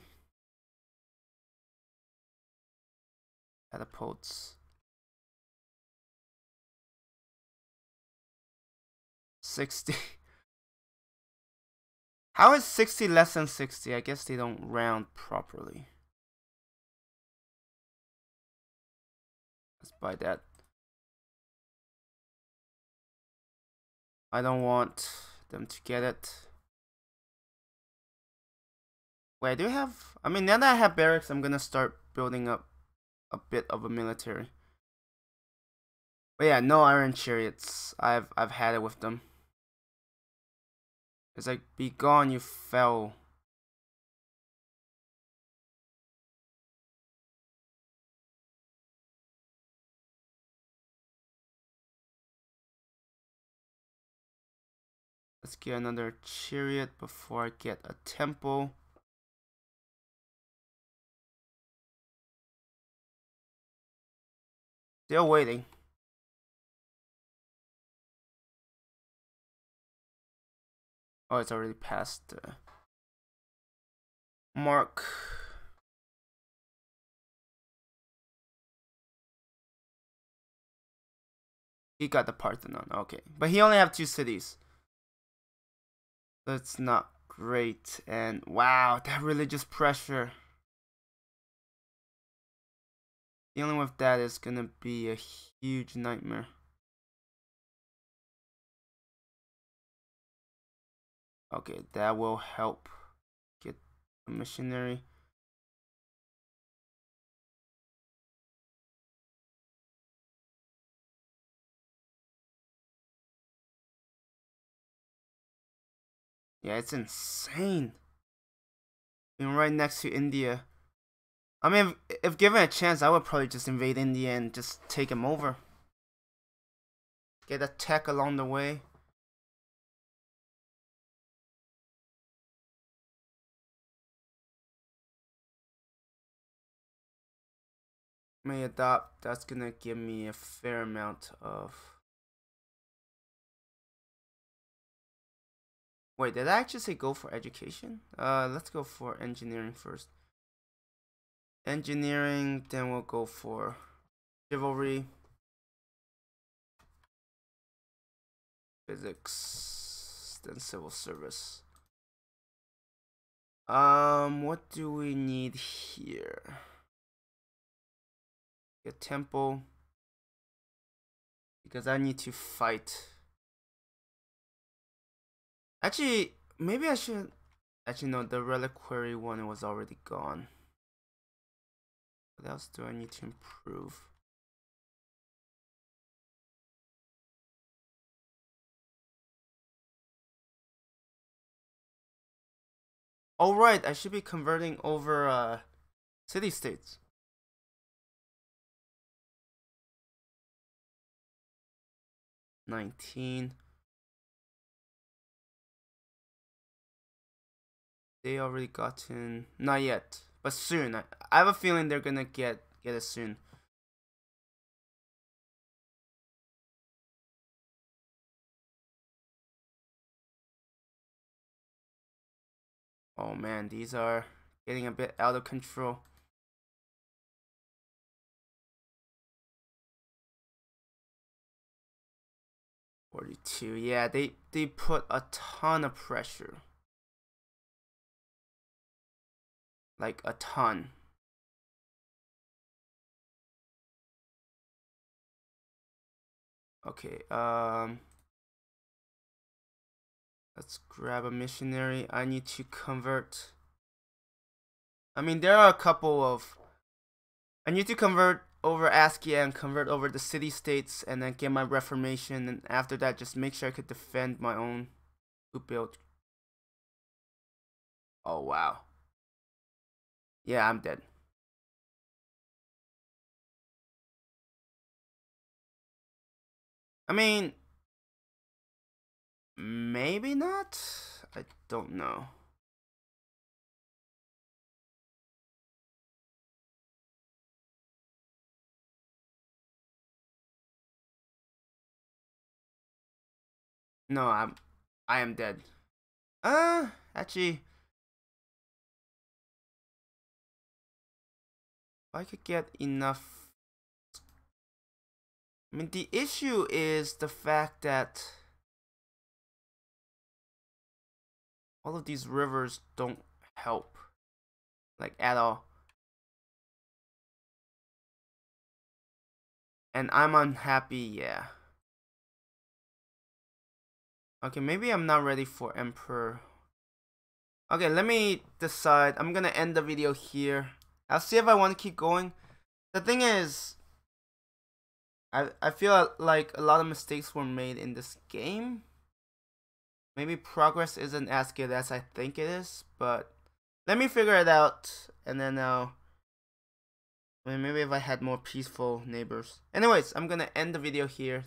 Catapults. $60. How is $60 less than $60? I guess they don't round properly. By that, I don't want them to get it. Wait, do I have? I mean, now that I have barracks, I'm gonna start building up a bit of a military. But yeah, no iron chariots. I've had it with them. It's like, be gone, you fell. Let's get another chariot before I get a temple. Still waiting. Oh, it's already past the mark. He got the Parthenon, okay. But he only have 2 cities. That's not great, and wow, that religious pressure. Dealing with that is gonna be a huge nightmare. Okay, that will help get a missionary. Yeah, it's insane. Being right next to India. I mean, if given a chance, I would probably just invade India and just take them over. Get a tech along the way. May adopt, that's gonna give me a fair amount of... Wait, did I actually say go for education? Let's go for engineering first. Engineering, then we'll go for chivalry, physics, then civil service. What do we need here? A temple, because I need to fight. Actually, maybe I should. Actually, no, the reliquary one was already gone. What else do I need to improve? All right, I should be converting over city states. They already gotten, not yet, but soon. I have a feeling they're gonna get it soon. Oh man, these are getting a bit out of control. Yeah, they put a ton of pressure. Like a ton. Okay, let's grab a missionary. I need to convert. I mean, there are a couple of... I need to convert over Askia and convert over the city states and then get my reformation, and after that just make sure I could defend my own build. Oh wow. Yeah, I'm dead. I mean, maybe not. I don't know. No, I am dead. Actually, if I could get enough. I mean, the issue is the fact that all of these rivers don't help, like at all. And I'm unhappy, yeah. Okay, maybe I'm not ready for Emperor. Okay, let me decide. I'm gonna end the video here. I'll see if I want to keep going. The thing is, I feel like a lot of mistakes were made in this game. Maybe progress isn't as good as I think it is, but let me figure it out, and then maybe if I had more peaceful neighbors. Anyways, I'm gonna end the video here.